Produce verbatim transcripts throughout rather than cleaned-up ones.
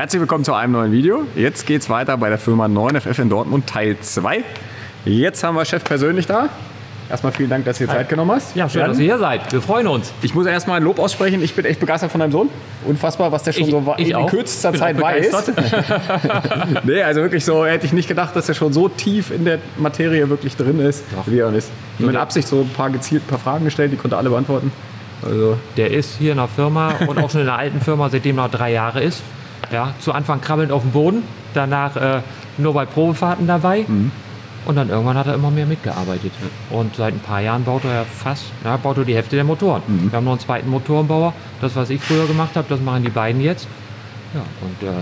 Herzlich willkommen zu einem neuen Video. Jetzt geht es weiter bei der Firma neun F F in Dortmund, Teil zwei. Jetzt haben wir Chef persönlich da. Erstmal vielen Dank, dass du dir Zeit genommen hast. Ja, schön, dass ihr hier seid. Wir freuen uns. Ich muss erstmal ein Lob aussprechen. Ich bin echt begeistert von deinem Sohn. Unfassbar, was der schon ich, so ich in auch. kürzester bin Zeit weiß. Nee, also wirklich so, hätte ich nicht gedacht, dass er schon so tief in der Materie wirklich drin ist, Doch. wie er ist. Ich habe mit Absicht so ein paar gezielt ein paar Fragen gestellt, die konnte alle beantworten. Also. Der ist hier in der Firma und auch schon in der alten Firma, seitdem er drei Jahre ist. Ja, zu Anfang krabbelnd auf dem Boden, danach äh, nur bei Probefahrten dabei. Mhm. Und dann irgendwann hat er immer mehr mitgearbeitet. Und seit ein paar Jahren baut er ja fast, na, baut er die Hälfte der Motoren. Mhm. Wir haben noch einen zweiten Motorenbauer. Das, was ich früher gemacht habe, das machen die beiden jetzt. Ja, und äh,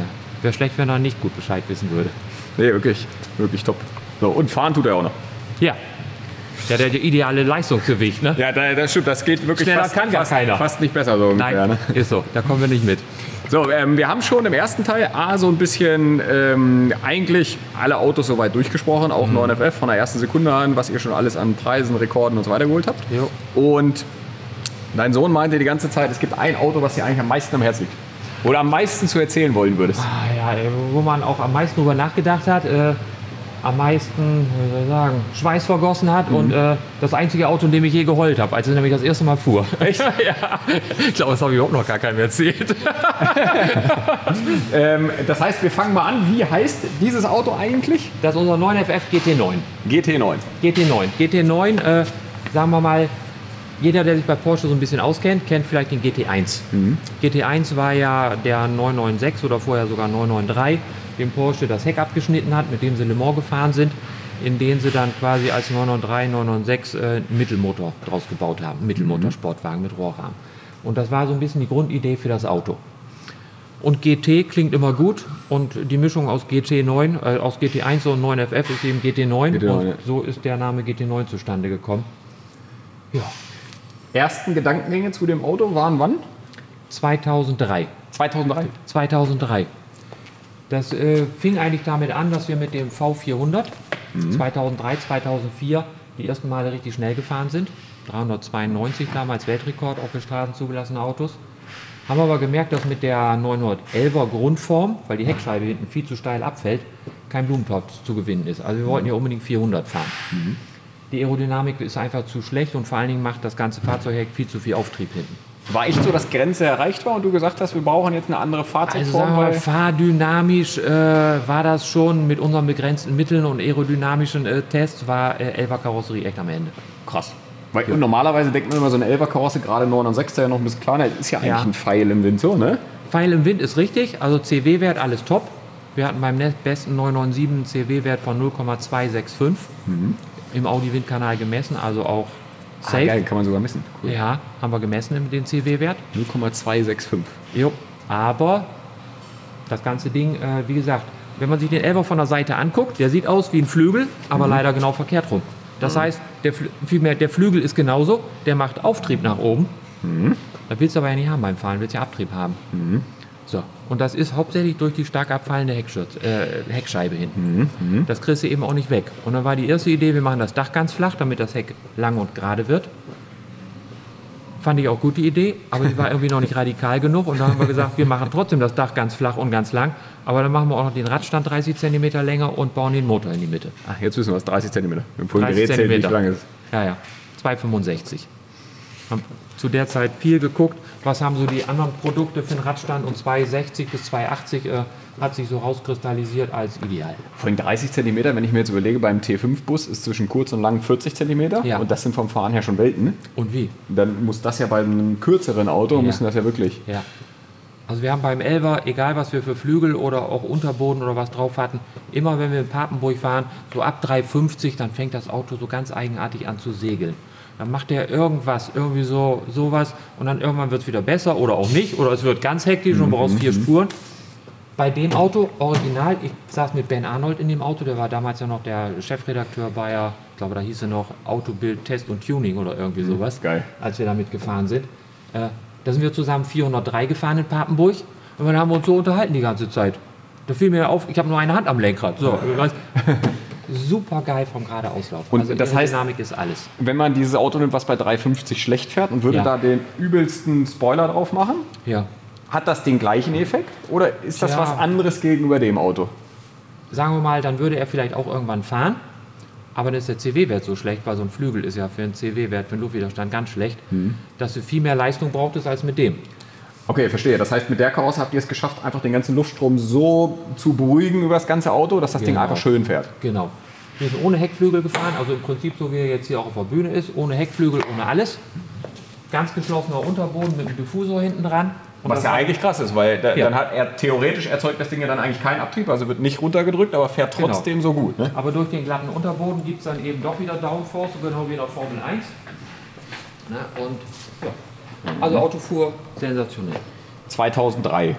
wäre schlecht, wenn er nicht gut Bescheid wissen würde. Nee, wirklich, wirklich top. So, und fahren tut er auch noch. Ja. Ja, der, der ideale Leistungsgewicht, ne? Ja, das stimmt, das geht wirklich fast, kann gar fast, keiner. fast nicht besser. So Nein, ungefähr, ne? Ist so, da kommen wir nicht mit. So, ähm, wir haben schon im ersten Teil A so ein bisschen ähm, eigentlich alle Autos soweit durchgesprochen, auch mhm. neun F F von der ersten Sekunde an, was ihr schon alles an Preisen, Rekorden und so weiter geholt habt. Jo. Und dein Sohn meinte die ganze Zeit, es gibt ein Auto, was dir eigentlich am meisten am Herzen liegt. Oder am meisten zu erzählen wollen würdest. Ah, ja, wo man auch am meisten drüber nachgedacht hat, äh, am meisten wie soll ich sagen, Schweiß vergossen hat mhm. und äh, das einzige Auto, in dem ich je geheult habe, als ich nämlich das erste Mal fuhr. Echt? Ja. Ich glaube, das habe ich überhaupt noch gar keinem erzählt. ähm, das heißt, wir fangen mal an. Wie heißt dieses Auto eigentlich? Das ist unser neun F F G T neun. G T neun. G T neun. G T neun, äh, sagen wir mal, jeder, der sich bei Porsche so ein bisschen auskennt, kennt vielleicht den G T eins. Mhm. G T eins war ja der neun neun sechs oder vorher sogar neun neun drei, dem Porsche das Heck abgeschnitten hat, mit dem sie Le Mans gefahren sind, in denen sie dann quasi als neun neun drei, neun neun sechs äh, einen Mittelmotor draus gebaut haben, Mittelmotorsportwagen mit Rohrrahmen. Und das war so ein bisschen die Grundidee für das Auto. Und G T klingt immer gut und die Mischung aus G T neun, äh, aus G T eins und neun F F ist eben G T neun, G T neun, und ja. so ist der Name G T neun zustande gekommen. Ja. Ersten Gedankengänge zu dem Auto waren wann? zweitausenddrei. zweitausenddrei? zweitausenddrei. Das äh, fing eigentlich damit an, dass wir mit dem V vierhundert mhm. zweitausenddrei, zweitausendvier die ersten Male richtig schnell gefahren sind. dreihundertzweiundneunzig damals Weltrekord, auch für Straßen zugelassene Autos. Haben aber gemerkt, dass mit der neunhundertelfer Grundform, weil die Heckscheibe hinten viel zu steil abfällt, kein Blumentopf zu gewinnen ist. Also wir wollten ja unbedingt vierhundert fahren. Mhm. Die Aerodynamik ist einfach zu schlecht und vor allen Dingen macht das ganze Fahrzeugheck viel zu viel Auftrieb hinten. War echt so, dass Grenze erreicht war und du gesagt hast, wir brauchen jetzt eine andere Fahrzeugform? Also, weil fahrdynamisch äh, war das schon mit unseren begrenzten Mitteln und aerodynamischen äh, Tests, war äh, Elfer-Karosserie echt am Ende. Krass. Weil ja. Normalerweise denkt man immer, so eine Elfer-Karosse, gerade neun sechs, ja noch ein bisschen kleiner, ist ja eigentlich ja. ein Pfeil im Wind so, ne? Pfeil im Wind ist richtig, also C W-Wert alles top. Wir hatten beim besten neun neun sieben einen C W-Wert von null Komma zwei sechs fünf. Mhm. Im Audi-Windkanal gemessen, also auch safe. Ah, geil, kann man sogar messen. Cool. Ja, haben wir gemessen, den C W-Wert. null Komma zwei sechs fünf. Jo, aber das ganze Ding, äh, wie gesagt, wenn man sich den Elfer von der Seite anguckt, der sieht aus wie ein Flügel, aber mhm. leider genau verkehrt rum. Das mhm. heißt, der, vielmehr, der Flügel ist genauso, der macht Auftrieb nach oben. Mhm. Das willst du aber ja nicht haben beim Fahren, willst ja Abtrieb haben. Mhm. So. Und das ist hauptsächlich durch die stark abfallende äh, Heckscheibe hinten. Mhm. Das kriegst du eben auch nicht weg. Und dann war die erste Idee, wir machen das Dach ganz flach, damit das Heck lang und gerade wird. Fand ich auch gute Idee, aber die war irgendwie noch nicht radikal genug. Und dann haben wir gesagt, wir machen trotzdem das Dach ganz flach und ganz lang. Aber dann machen wir auch noch den Radstand dreißig Zentimeter länger und bauen den Motor in die Mitte. Ach, jetzt wissen wir was, dreißig Zentimeter. Im vollen Gerät zählt, wie lang ist. Ja, ja, zwei Komma fünfundsechzig. Haben zu der Zeit viel geguckt, was haben so die anderen Produkte für den Radstand, und zwei sechzig bis zwei achtzig äh, hat sich so rauskristallisiert als ideal. Von dreißig Zentimeter, wenn ich mir jetzt überlege, beim T fünf Bus ist zwischen kurz und lang vierzig Zentimeter ja. und das sind vom Fahren her schon Welten. Und wie? Dann muss das ja bei einem kürzeren Auto, ja. müssen das ja wirklich. Ja. Also wir haben beim Elfer, egal was wir für Flügel oder auch Unterboden oder was drauf hatten, immer wenn wir in Papenburg fahren, so ab drei fünfzig, dann fängt das Auto so ganz eigenartig an zu segeln. Dann macht er irgendwas, irgendwie so sowas, und dann irgendwann wird es wieder besser oder auch nicht, oder es wird ganz hektisch und brauchst vier Spuren. Bei dem Auto, original, ich saß mit Ben Arnold in dem Auto, der war damals ja noch der Chefredakteur bei, ich glaube da hieß er noch Autobild, Test und Tuning oder irgendwie sowas, geil. Als wir damit gefahren sind. Äh, da sind wir zusammen vierhundertdrei gefahren in Papenburg und dann haben wir uns so unterhalten die ganze Zeit. Da fiel mir auf, ich habe nur eine Hand am Lenkrad. So, super geil vom Geradeauslaufen. Und also das heißt, Dynamik ist alles. Wenn man dieses Auto nimmt, was bei drei fünfzig schlecht fährt und würde ja. da den übelsten Spoiler drauf machen, ja. Hat das den gleichen Effekt oder ist das ja was anderes gegenüber dem Auto? Sagen wir mal, dann würde er vielleicht auch irgendwann fahren, aber dann ist der C W-Wert so schlecht, weil so ein Flügel ist ja für einen C W-Wert, für einen Luftwiderstand ganz schlecht, hm. dass du viel mehr Leistung brauchtest als mit dem. Okay, verstehe. Das heißt, mit der Karosse habt ihr es geschafft, einfach den ganzen Luftstrom so zu beruhigen über das ganze Auto, dass das genau. Ding einfach schön fährt. Genau. Wir sind ohne Heckflügel gefahren, also im Prinzip so wie er jetzt hier auch auf der Bühne ist, ohne Heckflügel, ohne alles. Ganz geschlossener Unterboden mit einem Diffusor hinten dran. Und was ja eigentlich krass ist, weil da, ja. dann hat er theoretisch erzeugt das Ding ja dann eigentlich keinen Abtrieb, also wird nicht runtergedrückt, aber fährt trotzdem genau. so gut. Ne? Aber durch den glatten Unterboden gibt es dann eben doch wieder Downforce, genau wie in der Formel eins. Na, und ja. Also Autofuhr sensationell. zweitausenddrei.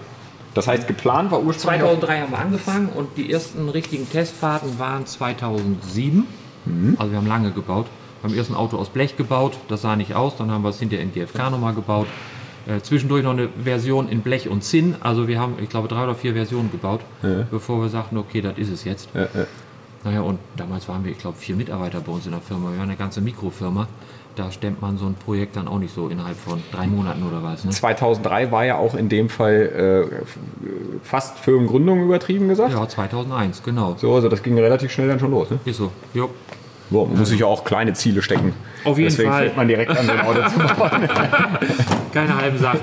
Das heißt, geplant war ursprünglich... zweitausenddrei haben wir angefangen und die ersten richtigen Testfahrten waren zweitausendsieben. Mhm. Also wir haben lange gebaut. Wir haben erst ein Auto aus Blech gebaut, das sah nicht aus, dann haben wir es hinterher in G F K nochmal gebaut. Äh, zwischendurch noch eine Version in Blech und Zinn, also wir haben, ich glaube, drei oder vier Versionen gebaut, ja. bevor wir sagten, okay, das ist es jetzt. Ja, ja. Naja, und damals waren wir, ich glaube, vier Mitarbeiter bei uns in der Firma, wir waren eine ganze Mikrofirma. Da stemmt man so ein Projekt dann auch nicht so innerhalb von drei Monaten oder was. Ne? zweitausenddrei war ja auch in dem Fall äh, fast Firmengründung übertrieben gesagt. Ja, zweitausendeins, genau. So, also das ging relativ schnell dann schon los. Ne? Ist so, jo. Boah, man muss sich ja auch kleine Ziele stecken. Auf jeden Deswegen Fall. Fängt man direkt an, so ein Auto zu bauen. Keine halbe Sache.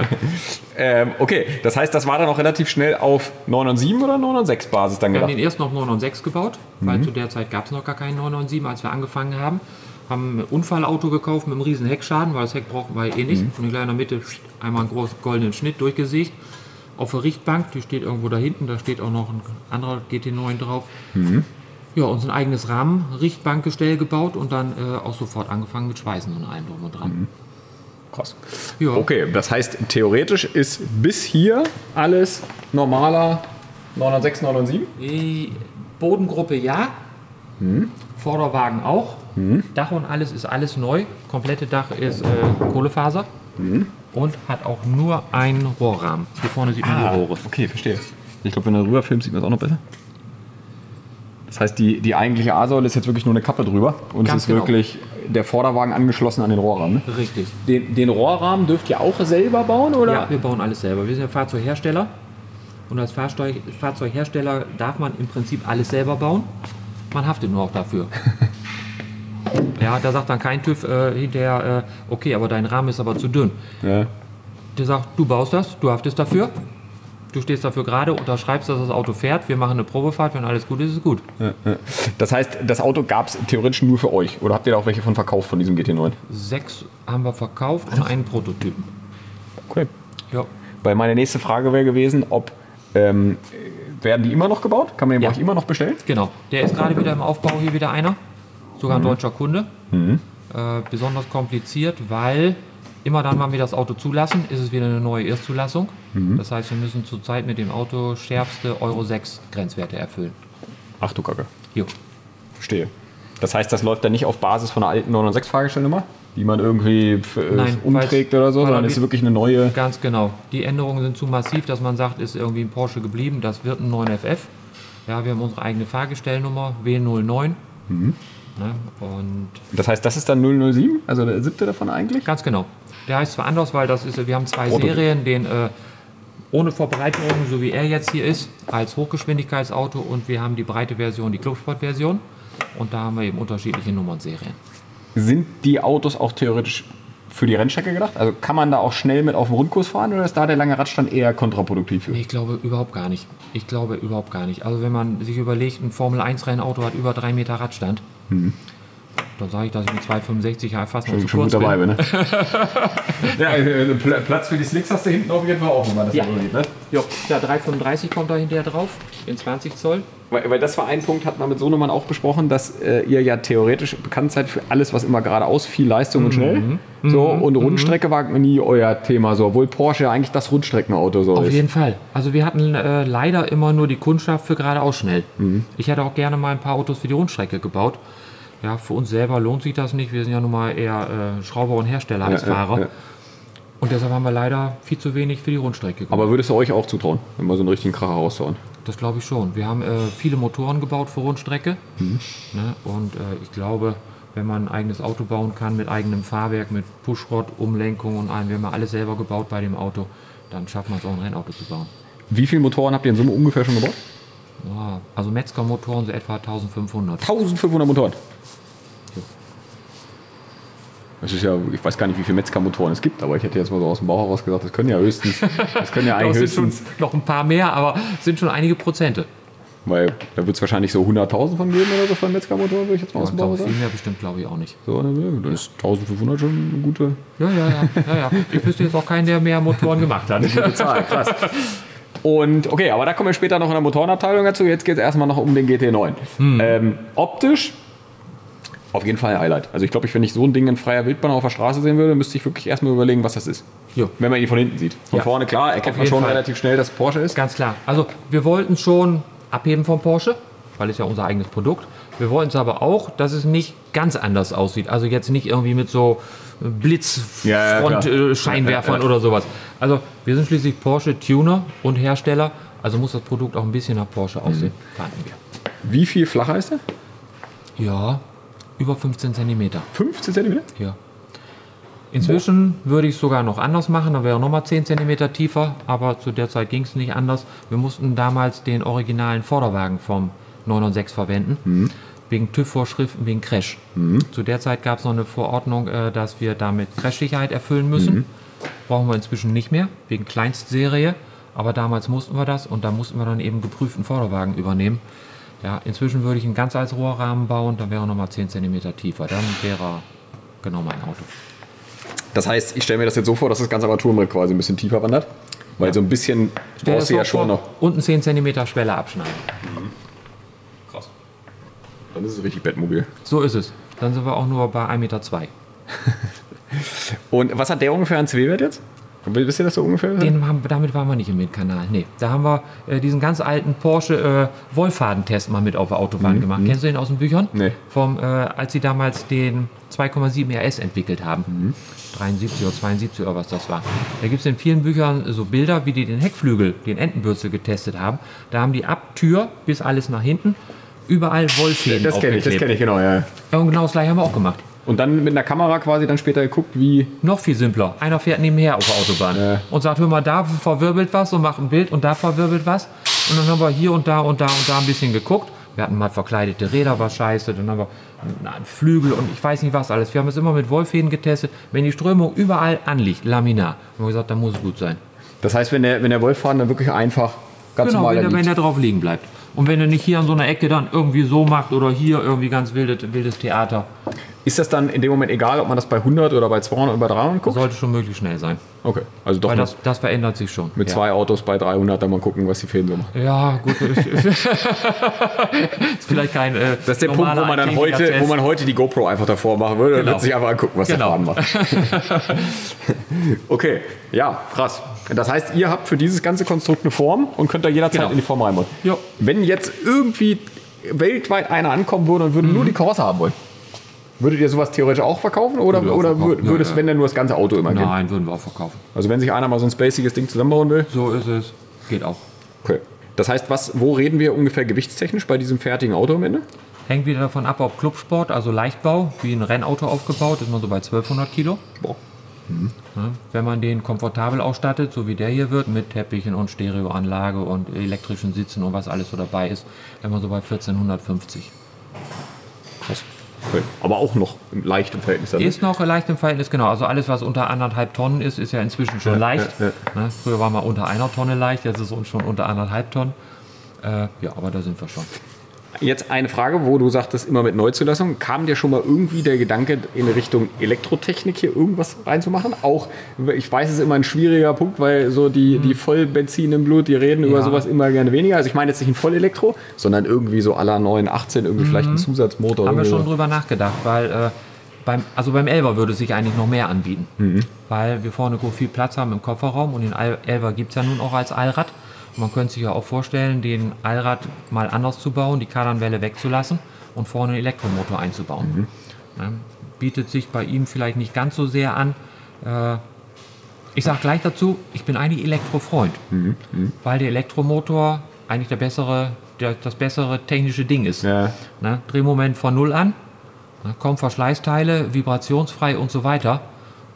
ähm, okay, das heißt, das war dann auch relativ schnell auf neun neun sieben oder neun neun sechs Basis dann gedacht? Wir haben den erst noch neun neun sechs gebaut, mhm. weil zu der Zeit gab es noch gar keinen neun neun sieben, als wir angefangen haben. Haben ein Unfallauto gekauft mit einem riesen Heckschaden, weil das Heck brauchten wir eh nicht. Mhm. Und gleich in der Mitte einmal einen großen goldenen Schnitt durchgesägt. Auf der Richtbank, die steht irgendwo da hinten, da steht auch noch ein anderer G T neun drauf. Mhm. Ja, uns ein eigenes Rahmen, Richtbankgestell gebaut und dann äh, auch sofort angefangen mit Schweißen und allem drum und dran. Mhm. Krass. Ja. Okay, das heißt, theoretisch ist bis hier alles normaler neun neun sechs, neun neun sieben? Bodengruppe ja, mhm. Vorderwagen auch, mhm. Dach und alles ist alles neu, komplette Dach ist äh, Kohlefaser mhm. und hat auch nur einen Rohrrahmen. Hier vorne sieht man ah, die Rohre. Okay, verstehe. Ich glaube, wenn du rüber filmst, sieht man es auch noch besser. Das heißt, die, die eigentliche A-Säule ist jetzt wirklich nur eine Kappe drüber und Ganz es ist genau. wirklich der Vorderwagen angeschlossen an den Rohrrahmen. Richtig. Den, den Rohrrahmen dürft ihr auch selber bauen, oder? Ja, wir bauen alles selber. Wir sind ja Fahrzeughersteller und als Fahrzeug, Fahrzeughersteller darf man im Prinzip alles selber bauen. Man haftet nur auch dafür. Ja, da sagt dann kein TÜV äh, hinterher, äh, okay, aber dein Rahmen ist aber zu dünn. Ja. Der sagt, du baust das, du haftest dafür. Du stehst dafür gerade, unterschreibst, dass das Auto fährt. Wir machen eine Probefahrt, wenn alles gut ist, ist es gut. Ja, ja. Das heißt, das Auto gab es theoretisch nur für euch? Oder habt ihr da auch welche von verkauft, von diesem G T neun? Sechs haben wir verkauft und einen Prototypen. Okay. Ja. Weil meine nächste Frage wäre gewesen, ob ähm, werden die immer noch gebaut? Kann man den ja. bei euch immer noch bestellen? Genau. Der ist gerade wieder im Aufbau, hier wieder einer. Sogar ein mhm. deutscher Kunde. Mhm. Äh, besonders kompliziert, weil... Immer dann, wenn wir das Auto zulassen, ist es wieder eine neue Erstzulassung. Mhm. Das heißt, wir müssen zurzeit mit dem Auto schärfste Euro sechs Grenzwerte erfüllen. Ach du Kacke. Jo. Verstehe. Das heißt, das läuft dann nicht auf Basis von einer alten neun neun sechs Fahrgestellnummer, die man irgendwie Nein, umträgt oder so, sondern ist wirklich eine neue... Ganz genau. Die Änderungen sind zu massiv, dass man sagt, ist irgendwie ein Porsche geblieben, das wird ein neun F F. Ja, wir haben unsere eigene Fahrgestellnummer, W null neun. Mhm. Ne? Und das heißt, das ist dann null null sieben, also der siebte davon eigentlich? Ganz genau. Der heißt zwar anders, weil das ist, wir haben zwei Prototyp. Serien, den äh, ohne Verbreiterung, so wie er jetzt hier ist, als Hochgeschwindigkeitsauto und wir haben die breite Version, die Clubsport-Version und da haben wir eben unterschiedliche Nummernserien. Sind die Autos auch theoretisch für die Rennstrecke gedacht? Also kann man da auch schnell mit auf dem Rundkurs fahren oder ist da der lange Radstand eher kontraproduktiv für? Nee, ich glaube überhaupt gar nicht. Ich glaube überhaupt gar nicht. Also wenn man sich überlegt, ein Formel eins Rennauto hat über drei Meter Radstand, mhm. Dann sage ich, dass ich mit zwei fünfundsechzig fast schon, noch zu schon kurz gut dabei bin. Ne? Ja, äh, Platz für die Slicks hast du hinten auf jeden Fall auch, wenn man das ja. übergeht, ne? Jo. Ja, drei fünfunddreißig kommt da hinterher drauf, in zwanzig Zoll. Weil, weil das war ein Punkt, hat man mit Sohnemann auch besprochen, dass äh, ihr ja theoretisch bekannt seid für alles, was immer geradeaus, viel Leistung mhm. und schnell. So, mhm. Und Rundstrecke mhm. war nie euer Thema, so, obwohl Porsche ja eigentlich das Rundstreckenauto so auf ist. Auf jeden Fall. Also wir hatten äh, leider immer nur die Kundschaft für geradeaus schnell. Mhm. Ich hätte auch gerne mal ein paar Autos für die Rundstrecke gebaut. Ja, für uns selber lohnt sich das nicht. Wir sind ja nun mal eher äh, Schrauber und Hersteller ja, als Fahrer. Ja, ja. Und deshalb haben wir leider viel zu wenig für die Rundstrecke gemacht. Aber würdest du euch auch zutrauen, wenn wir so einen richtigen Kracher raushauen? Das glaube ich schon. Wir haben äh, viele Motoren gebaut für Rundstrecke. Mhm. Ne? Und äh, ich glaube, wenn man ein eigenes Auto bauen kann mit eigenem Fahrwerk, mit Pushrod, Umlenkung und allem, wir haben alles selber gebaut bei dem Auto. dann schaffen wir es auch, ein Rennauto zu bauen. Wie viele Motoren habt ihr in Summe ungefähr schon gebaut? Ja, also Metzger-Motoren so etwa eintausendfünfhundert. eintausendfünfhundert Motoren? Das ist ja, ich weiß gar nicht, wie viele Metzger-Motoren es gibt, aber ich hätte jetzt mal so aus dem Bauch heraus gesagt, das können ja höchstens, das können ja eigentlich höchstens noch ein paar mehr, aber es sind schon einige Prozente. Weil da wird es wahrscheinlich so hunderttausend von geben oder so von Metzgermotor, würde ich jetzt mal ja, ausbauen. Viel mehr bestimmt, glaube ich, auch nicht. So, dann ist eintausendfünfhundert schon eine gute. Ja, ja, ja, ja, ja. Ich wüsste jetzt auch keinen, der mehr Motoren gemacht hat. Eine Zahl, krass. Und okay, aber da kommen wir später noch in der Motorenabteilung dazu. Jetzt geht es erstmal noch um den G T neun. Hm. Ähm, optisch auf jeden Fall ein Highlight. Also ich glaube, wenn ich so ein Ding in freier Wildbahn auf der Straße sehen würde, müsste ich wirklich erstmal überlegen, was das ist. Jo. Wenn man ihn von hinten sieht. Von ja. vorne, klar, erkennt man schon Fall. relativ schnell, dass Porsche ist. Ganz klar. Also wir wollten schon abheben von Porsche, weil es ja unser eigenes Produkt. Wir wollen es aber auch, dass es nicht ganz anders aussieht. Also jetzt nicht irgendwie mit so Blitzfront-Scheinwerfern ja, ja, oder sowas. Also wir sind schließlich Porsche-Tuner und Hersteller, also muss das Produkt auch ein bisschen nach Porsche aussehen. Mhm. Wie viel flacher ist der? Ja, über fünfzehn Zentimeter. fünfzehn Zentimeter? Ja. Inzwischen würde ich es sogar noch anders machen, da wäre noch mal zehn Zentimeter tiefer, aber zu der Zeit ging es nicht anders. Wir mussten damals den originalen Vorderwagen vom neun sechs verwenden, mhm. wegen TÜV-Vorschriften, wegen Crash. Mhm. Zu der Zeit gab es noch eine Verordnung, dass wir damit Crash-Sicherheit erfüllen müssen. Mhm. Brauchen wir inzwischen nicht mehr, wegen Kleinstserie, aber damals mussten wir das und da mussten wir dann eben geprüften Vorderwagen übernehmen. Ja, inzwischen würde ich einen ganz als Rohrrahmen bauen, dann wäre er noch mal zehn Zentimeter tiefer, dann wäre er genau mein Auto. Das heißt, ich stelle mir das jetzt so vor, dass das ganze Armaturenbrett quasi ein bisschen tiefer wandert, weil ja. so ein bisschen brauchst du ja schon noch. Unten zehn Zentimeter Schwelle abschneiden. Mhm. Krass. Dann ist es richtig Bettmobil. So ist es. Dann sind wir auch nur bei ein Meter zwei. Und was hat der ungefähr an C W-Wert jetzt? Wisst ihr das so ungefähr? Den haben, damit waren wir nicht im Windkanal. Nee, da haben wir äh, diesen ganz alten Porsche äh, Wollfadentest mal mit auf der Autobahn mhm. gemacht. Kennst du den aus den Büchern? Nee. Vom, äh, als sie damals den zwei Komma sieben R S entwickelt haben. Mhm. dreiundsiebzig oder zweiundsiebzig oder was das war. Da gibt es in vielen Büchern so Bilder, wie die den Heckflügel, den Entenbürzel getestet haben. Da haben die ab Tür bis alles nach hinten überall Wollfäden das aufgeklebt. Kenn ich, das kenne ich, genau. Ja. Und genau das gleiche haben wir auch gemacht. Und dann mit einer Kamera quasi dann später geguckt, wie... Noch viel simpler. Einer fährt nebenher auf der Autobahn äh. und sagt, hör mal, da verwirbelt was und macht ein Bild und da verwirbelt was. Und dann haben wir hier und da und da und da ein bisschen geguckt. Wir hatten mal verkleidete Räder, war scheiße, dann haben wir einen Flügel und ich weiß nicht was alles. Wir haben es immer mit Wollfäden getestet. Wenn die Strömung überall anliegt, laminar, haben wir gesagt, da muss es gut sein. Das heißt, wenn der, wenn der Wollfaden dann wirklich einfach ganz genau, normal wenn der, wenn der drauf liegen bleibt. Und wenn er nicht hier an so einer Ecke dann irgendwie so macht oder hier irgendwie ganz wildes, wildes Theater. Ist das dann in dem Moment egal, ob man das bei hundert oder bei zweihundert oder bei dreihundert guckt? Das sollte schon möglichst schnell sein. Okay, also doch. Weil das, das verändert sich schon. Mit ja. zwei Autos bei dreihundert, dann mal gucken, was die Fäden so machen. Ja, gut. ist vielleicht kein. Äh, das ist der Punkt, wo man dann heute, wo man heute die GoPro einfach davor machen würde genau. und sich einfach angucken, was genau. der Faden macht. Okay, ja, krass. Das heißt, ihr habt für dieses ganze Konstrukt eine Form und könnt da jederzeit genau. in die Form reinbauen. Ja. Wenn jetzt irgendwie weltweit einer ankommen würde und würde mhm. nur die Karosse haben wollen. Würdet ihr sowas theoretisch auch verkaufen oder, würde oder verkaufen. Würd, würdest, ja, ja. wenn dann nur das ganze Auto immer Nein, gehen? Nein, würden wir auch verkaufen. Also wenn sich einer mal so ein spaciges Ding zusammenbauen will? So ist es. Geht auch. Okay. Das heißt, was, wo reden wir ungefähr gewichtstechnisch bei diesem fertigen Auto am Ende? Hängt wieder davon ab, ob Clubsport, also Leichtbau, wie ein Rennauto aufgebaut, ist man so bei zwölfhundert Kilo. Boah. Mhm. Wenn man den komfortabel ausstattet, so wie der hier wird, mit Teppichen und Stereoanlage und elektrischen Sitzen und was alles so dabei ist, wenn man so bei vierzehnhundertfünfzig. Krass. Okay. Aber auch noch leicht im Verhältnis. Damit. Ist noch leicht im Verhältnis, genau. Also alles, was unter anderthalb Tonnen ist, ist ja inzwischen schon ja, leicht. Ja, ja. Ne? Früher war mal unter einer Tonne leicht, jetzt ist es schon unter anderthalb Tonnen. Äh, ja, aber da sind wir schon. Jetzt eine Frage, wo du sagtest, immer mit Neuzulassung. Kam dir schon mal irgendwie der Gedanke, in Richtung Elektrotechnik hier irgendwas reinzumachen? Auch, ich weiß, es ist immer ein schwieriger Punkt, weil so die, die Vollbenzin im Blut, die reden ja. über sowas immer gerne weniger. Also ich meine jetzt nicht ein Vollelektro, sondern irgendwie so à la neun achtzehn, irgendwie mhm. vielleicht ein Zusatzmotor. Haben wir schon drüber nachgedacht, weil äh, beim, also beim Elva würde es sich eigentlich noch mehr anbieten. Mhm. Weil wir vorne viel Platz haben im Kofferraum und den Elva gibt es ja nun auch als Allrad. Man könnte sich ja auch vorstellen, den Allrad mal anders zu bauen, die Kardanwelle wegzulassen und vorne einen Elektromotor einzubauen. Mhm. Bietet sich bei ihm vielleicht nicht ganz so sehr an. Ich sage gleich dazu, ich bin eigentlich Elektrofreund, mhm. Mhm. weil der Elektromotor eigentlich der bessere, der, das bessere technische Ding ist. Ja. Drehmoment von null an, kaum Verschleißteile, vibrationsfrei und so weiter.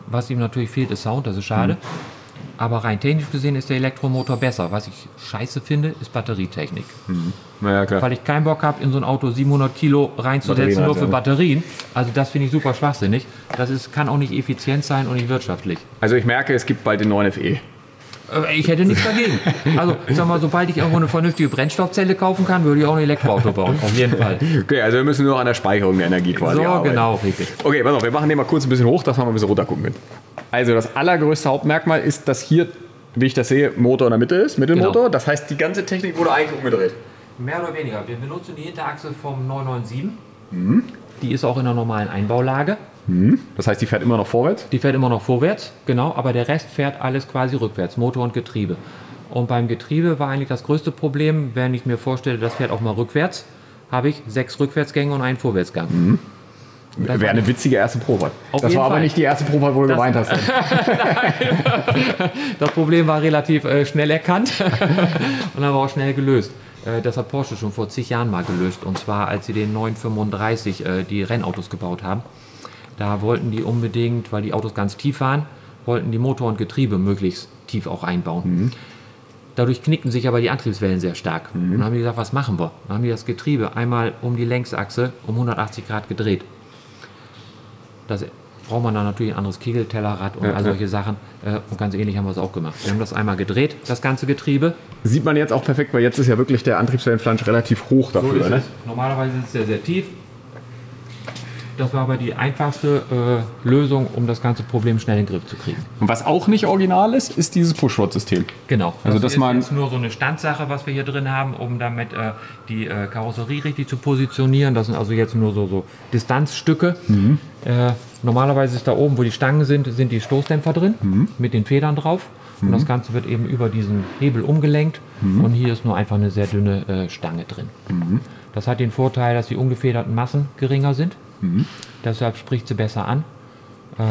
Was ihm natürlich fehlt, ist Sound, das ist schade. Mhm. Aber rein technisch gesehen ist der Elektromotor besser. Was ich scheiße finde, ist Batterietechnik. Mhm. Naja, klar. Weil ich keinen Bock habe, in so ein Auto siebenhundert Kilo reinzusetzen, nur für Batterien. Also das finde ich super schwachsinnig. Das ist, kann auch nicht effizient sein und nicht wirtschaftlich. Also ich merke, es gibt bald den neuen F E. Ich hätte nichts dagegen. Also, ich sag mal, sobald ich irgendwo eine vernünftige Brennstoffzelle kaufen kann, würde ich auch ein Elektroauto bauen. Auf jeden Fall. Okay, also wir müssen nur an der Speicherung der Energie quasi so arbeiten. Genau, richtig. Okay, pass auf, wir machen den mal kurz ein bisschen hoch, dass wir mal ein bisschen runter gucken können. Also, das allergrößte Hauptmerkmal ist, dass hier, wie ich das sehe, Motor in der Mitte ist, Mittelmotor. Genau. Das heißt, die ganze Technik wurde eigentlich umgedreht. Mehr oder weniger. Wir benutzen die Hinterachse vom neun neun sieben. Mhm. Die ist auch in der normalen Einbaulage. Das heißt, die fährt immer noch vorwärts? Die fährt immer noch vorwärts, genau, aber der Rest fährt alles quasi rückwärts, Motor und Getriebe. Und beim Getriebe war eigentlich das größte Problem, wenn ich mir vorstelle, das fährt auch mal rückwärts, habe ich sechs Rückwärtsgänge und einen Vorwärtsgang. Mhm. Wäre eine witzige erste Probefahrt. Das war aber nicht die erste Probefahrt, wo du geweint hast. Nein. Das Problem war relativ äh, schnell erkannt und dann war auch schnell gelöst. Das hat Porsche schon vor zig Jahren mal gelöst, und zwar als sie den neun fünfunddreißig äh, die Rennautos gebaut haben. Da wollten die unbedingt, weil die Autos ganz tief waren, wollten die Motor und Getriebe möglichst tief auch einbauen. Mhm. Dadurch knickten sich aber die Antriebswellen sehr stark. Mhm. Und dann haben die gesagt, was machen wir? Dann haben die das Getriebe einmal um die Längsachse um hundertachtzig Grad gedreht. Das braucht man dann natürlich ein anderes Kegeltellerrad und ja, all solche ja. Sachen. Und ganz ähnlich haben wir es auch gemacht. Wir haben das einmal gedreht, das ganze Getriebe. Sieht man jetzt auch perfekt, weil jetzt ist ja wirklich der Antriebswellenflansch relativ hoch dafür. So ist es. Ne? Normalerweise ist es sehr, sehr tief. Das war aber die einfachste äh, Lösung, um das ganze Problem schnell in den Griff zu kriegen. Und was auch nicht original ist, ist dieses Pushrod-System. Genau. Also das ist jetzt nur so eine Standsache, was wir hier drin haben, um damit äh, die äh, Karosserie richtig zu positionieren. Das sind also jetzt nur so, so Distanzstücke. Mhm. Äh, normalerweise ist da oben, wo die Stangen sind, sind die Stoßdämpfer drin, mhm. mit den Federn drauf. Und mhm. das Ganze wird eben über diesen Hebel umgelenkt. Mhm. Und hier ist nur einfach eine sehr dünne äh, Stange drin. Mhm. Das hat den Vorteil, dass die ungefederten Massen geringer sind. Mhm. Deshalb spricht sie besser an. Äh,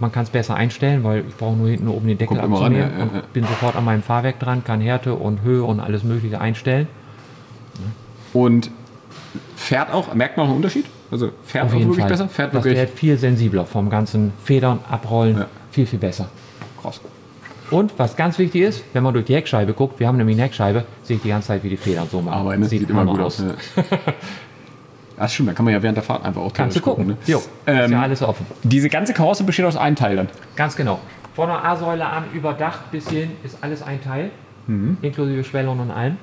man kann es besser einstellen, weil ich brauche nur hinten oben den Deckel abzunehmen ran, ja, und ja. bin sofort an meinem Fahrwerk dran, kann Härte und Höhe und alles Mögliche einstellen. Ja. Und fährt auch, merkt man auch einen Unterschied? Also fährt auch wirklich Fall. besser? Fährt das wirklich? Fährt viel sensibler vom ganzen Federn, Abrollen, ja. viel, viel besser. Krass. Und was ganz wichtig ist, wenn man durch die Heckscheibe guckt, wir haben nämlich eine Heckscheibe, sehe ich die ganze Zeit, wie die Federn so machen. Aber das sieht, sieht immer gut aus. aus. Ja. Ach stimmt, da kann man ja während der Fahrt einfach auch Kannst du gucken. gucken ne? Jo, ähm, ist ja alles offen. Diese ganze Karosse besteht aus einem Teil dann? Ganz genau. Von der A-Säule an, über Dach bis hin, ist alles ein Teil. Mhm. Inklusive Schwellung und allem.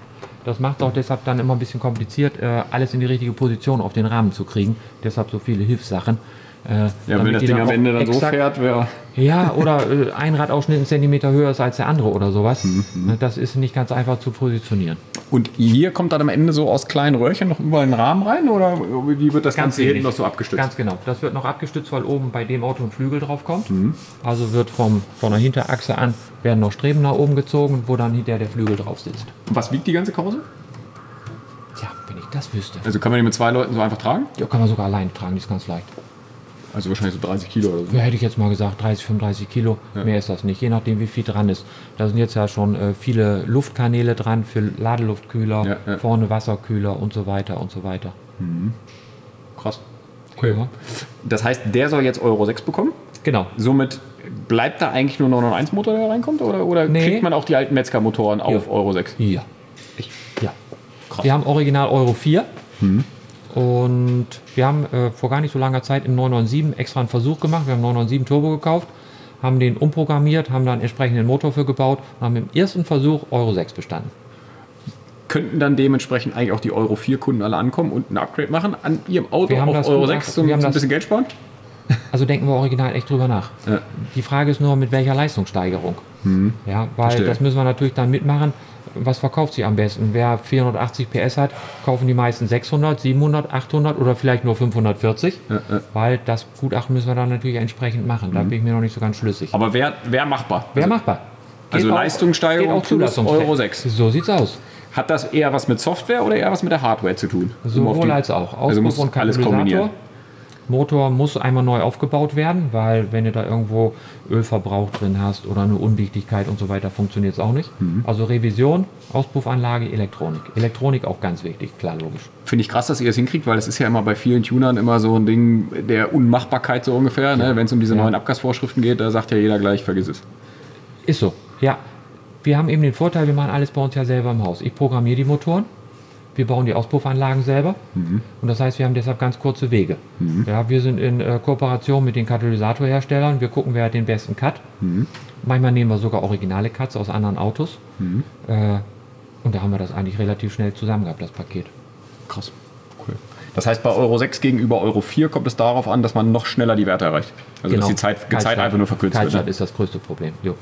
Das macht es auch deshalb dann immer ein bisschen kompliziert, alles in die richtige Position auf den Rahmen zu kriegen. Deshalb so viele Hilfssachen. Äh, ja, wenn das Ding am Ende dann so fährt, wäre... Ja, oder äh, ein Radausschnitt einen Zentimeter höher ist als der andere oder sowas. Mhm. Das ist nicht ganz einfach zu positionieren. Und hier kommt dann am Ende so aus kleinen Röhrchen noch überall ein Rahmen rein? Oder wie wird das ganz Ganze hinten noch so abgestützt? Ganz genau. Das wird noch abgestützt, weil oben bei dem Auto ein Flügel drauf kommt. Mhm. Also wird vom, von der Hinterachse an werden noch Streben nach oben gezogen, wo dann hinterher der Flügel drauf sitzt. Und was wiegt die ganze Karosse? Tja, wenn ich das wüsste. Also kann man die mit zwei Leuten so einfach tragen? Ja, kann man sogar allein tragen, die ist ganz leicht. Also wahrscheinlich so dreißig Kilo oder so. Ja, hätte ich jetzt mal gesagt, dreißig, fünfunddreißig Kilo, ja. mehr ist das nicht, je nachdem wie viel dran ist. Da sind jetzt ja schon äh, viele Luftkanäle dran für Ladeluftkühler, ja, ja. vorne Wasserkühler und so weiter und so weiter. Mhm. Krass. Okay. Ja. Das heißt, der soll jetzt Euro sechs bekommen? Genau. Somit bleibt da eigentlich nur neun eins Motor, der reinkommt, oder, oder nee. kriegt man auch die alten Metzger-Motoren ja. auf Euro sechs? Ja. Echt? Ja. Krass. Wir haben original Euro vier. Mhm. Und wir haben äh, vor gar nicht so langer Zeit im neun neun sieben extra einen Versuch gemacht. Wir haben neun neun sieben Turbo gekauft, haben den umprogrammiert, haben dann entsprechenden Motor für gebaut und haben im ersten Versuch Euro sechs bestanden. Könnten dann dementsprechend eigentlich auch die Euro vier Kunden alle ankommen und ein Upgrade machen an ihrem Auto auf Euro sechs, um ein bisschen Geld sparen? Also denken wir original echt drüber nach. Ja. Die Frage ist nur, mit welcher Leistungssteigerung. Mhm. Ja, weil Verstehe. das müssen wir natürlich dann mitmachen. Was verkauft sich am besten? Wer vierhundertachtzig P S hat, kaufen die meisten sechshundert, siebenhundert, achthundert oder vielleicht nur fünfhundertvierzig. Ja, ja. Weil das Gutachten müssen wir dann natürlich entsprechend machen. Da mhm. bin ich mir noch nicht so ganz schlüssig. Aber wer, wer machbar? Wer also, machbar? Geht also Leistungssteigerung plus Euro sechs. So sieht's aus. Hat das eher was mit Software oder eher was mit der Hardware zu tun? Sowohl um als auch. Auspuff also muss und alles kombinieren. Motor muss einmal neu aufgebaut werden, weil wenn du da irgendwo Ölverbrauch drin hast oder eine Undichtigkeit und so weiter, funktioniert es auch nicht. Mhm. Also Revision, Auspuffanlage, Elektronik. Elektronik auch ganz wichtig, klar, logisch. Finde ich krass, dass ihr das hinkriegt, weil es ist ja immer bei vielen Tunern immer so ein Ding der Unmachbarkeit so ungefähr. Ja. Ne? Wenn es um diese ja. neuen Abgasvorschriften geht, da sagt ja jeder gleich, vergiss es. Ist so. Ja, wir haben eben den Vorteil, wir machen alles bei uns ja selber im Haus. Ich programmiere die Motoren, wir bauen die Auspuffanlagen selber, mhm, und das heißt, wir haben deshalb ganz kurze Wege. Mhm. Ja, wir sind in äh, Kooperation mit den Katalysatorherstellern, wir gucken, wer hat den besten Cut. Mhm. Manchmal nehmen wir sogar originale Cuts aus anderen Autos. Mhm. Äh, und da haben wir das eigentlich relativ schnell zusammen gehabt, das Paket. Krass, cool. Das heißt, bei Euro sechs gegenüber Euro vier kommt es darauf an, dass man noch schneller die Werte erreicht. Also genau, dass die Zeit, die Zeit einfach nur verkürzt wird. Kaltstart, ne? Ist das größte Problem. Jo.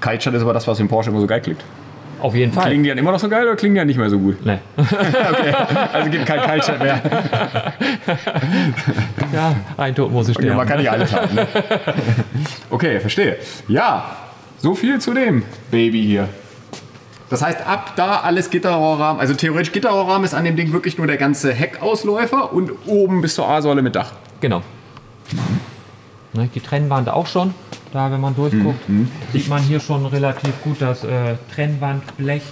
Kaltstart ist aber das, was im Porsche immer so geil klingt. Auf jeden Fall. Klingen die dann immer noch so geil oder klingen die dann nicht mehr so gut? Nein. Okay. Also gibt kein Kaltstart mehr. Ja, ein Tod muss ich sterben. Okay, man kann nicht alles haben. Ne? Okay, verstehe. Ja, so viel zu dem Baby hier. Das heißt, ab da alles Gitterrohrrahmen, also theoretisch Gitterrohrrahmen ist an dem Ding wirklich nur der ganze Heckausläufer und oben bis zur A-Säule mit Dach. Genau. Ne, die Trennwand auch schon, da wenn man durchguckt, mhm, sieht man hier schon relativ gut das äh, Trennwandblech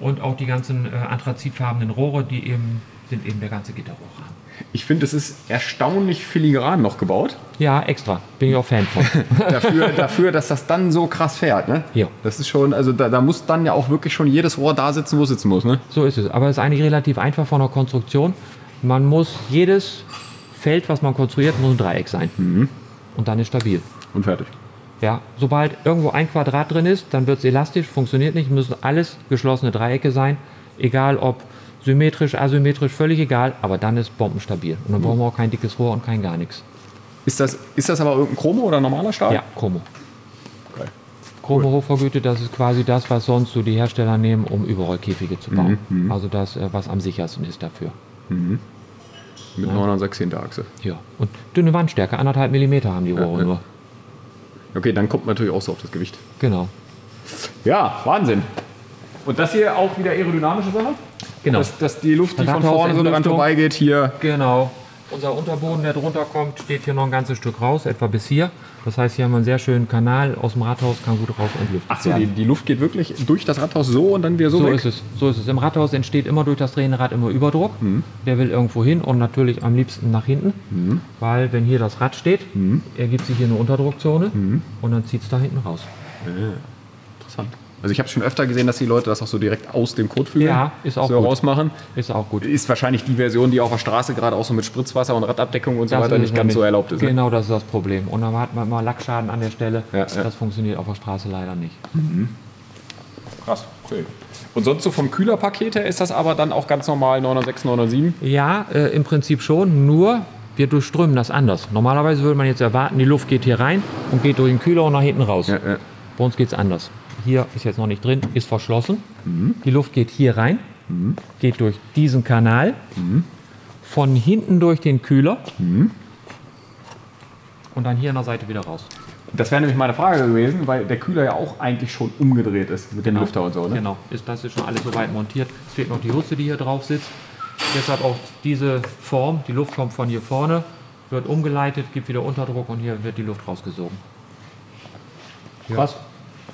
und auch die ganzen äh, anthrazitfarbenen Rohre, die eben sind eben der ganze Gitterrohrrahmen. Ich finde, es ist erstaunlich filigran noch gebaut. Ja, extra. Bin ich auch Fan von. dafür, dafür, dass das dann so krass fährt, ne? Ja. Das ist schon, also da, da muss dann ja auch wirklich schon jedes Rohr da sitzen, wo es sitzen muss, ne? So ist es. Aber es ist eigentlich relativ einfach von der Konstruktion. Man muss jedes Feld, was man konstruiert, muss ein Dreieck sein. Mhm. Und dann ist stabil. Und fertig. Ja, sobald irgendwo ein Quadrat drin ist, dann wird es elastisch, funktioniert nicht, müssen alles geschlossene Dreiecke sein. Egal ob symmetrisch, asymmetrisch, völlig egal, aber dann ist bombenstabil. Und dann brauchen wir auch kein dickes Rohr und kein gar nichts. Ist das, ist das aber irgendein Chromo oder normaler Stahl? Ja, Chromo. Okay. Chromo hochvergütet, das ist quasi das, was sonst so die Hersteller nehmen, um Überrollkäfige zu bauen. Mhm, also das, was am sichersten ist dafür. Mhm. Mit neun und sechs Achse. Ja, und dünne Wandstärke, anderthalb Millimeter haben die Rohre, ja, nur. Okay, dann kommt natürlich auch so auf das Gewicht. Genau. Ja, Wahnsinn. Und das hier auch wieder aerodynamische Sache? Genau. Dass, dass die Luft, die von vorne so dran vorbeigeht, hier. Genau. Unser Unterboden, der drunter kommt, steht hier noch ein ganzes Stück raus, etwa bis hier. Das heißt, hier haben wir einen sehr schönen Kanal aus dem Rathaus, kann gut raus und Luft. Achso, die, die Luft geht wirklich durch das Rathaus so und dann wieder so, so weg? Ist es. So ist es. Im Rathaus entsteht immer durch das Drehenrad immer Überdruck. Mhm. Der will irgendwo hin und natürlich am liebsten nach hinten, mhm, weil wenn hier das Rad steht, mhm, ergibt sich hier eine Unterdruckzone, mhm, und dann zieht es da hinten raus. Mhm. Interessant. Also ich habe schon öfter gesehen, dass die Leute das auch so direkt aus dem Kotflügel, ja, ist auch so gut, rausmachen. Ist auch gut. Ist wahrscheinlich die Version, die auf der Straße gerade auch so mit Spritzwasser und Radabdeckung und so das weiter nicht ganz nicht so erlaubt ist. Genau, das ist das Problem. Und dann hat man mal Lackschaden an der Stelle. Ja, das, ja, funktioniert auf der Straße leider nicht. Mhm. Krass, okay. Und sonst so vom Kühlerpaket her ist das aber dann auch ganz normal neun sechs, neun sieben? Ja, äh, im Prinzip schon, nur wir durchströmen das anders. Normalerweise würde man jetzt erwarten, die Luft geht hier rein und geht durch den Kühler und nach hinten raus. Ja, ja. Bei uns geht es anders. Hier ist jetzt noch nicht drin, ist verschlossen. Mhm. Die Luft geht hier rein, mhm, geht durch diesen Kanal, mhm, von hinten durch den Kühler, mhm, und dann hier an der Seite wieder raus. Das wäre nämlich meine Frage gewesen, weil der Kühler ja auch eigentlich schon umgedreht ist mit, genau, dem Lüfter und so, ne? Genau, ist das ist schon alles soweit montiert. Es fehlt noch die Huste, die hier drauf sitzt. Deshalb auch diese Form, die Luft kommt von hier vorne, wird umgeleitet, gibt wieder Unterdruck und hier wird die Luft rausgesogen. Ja. Was?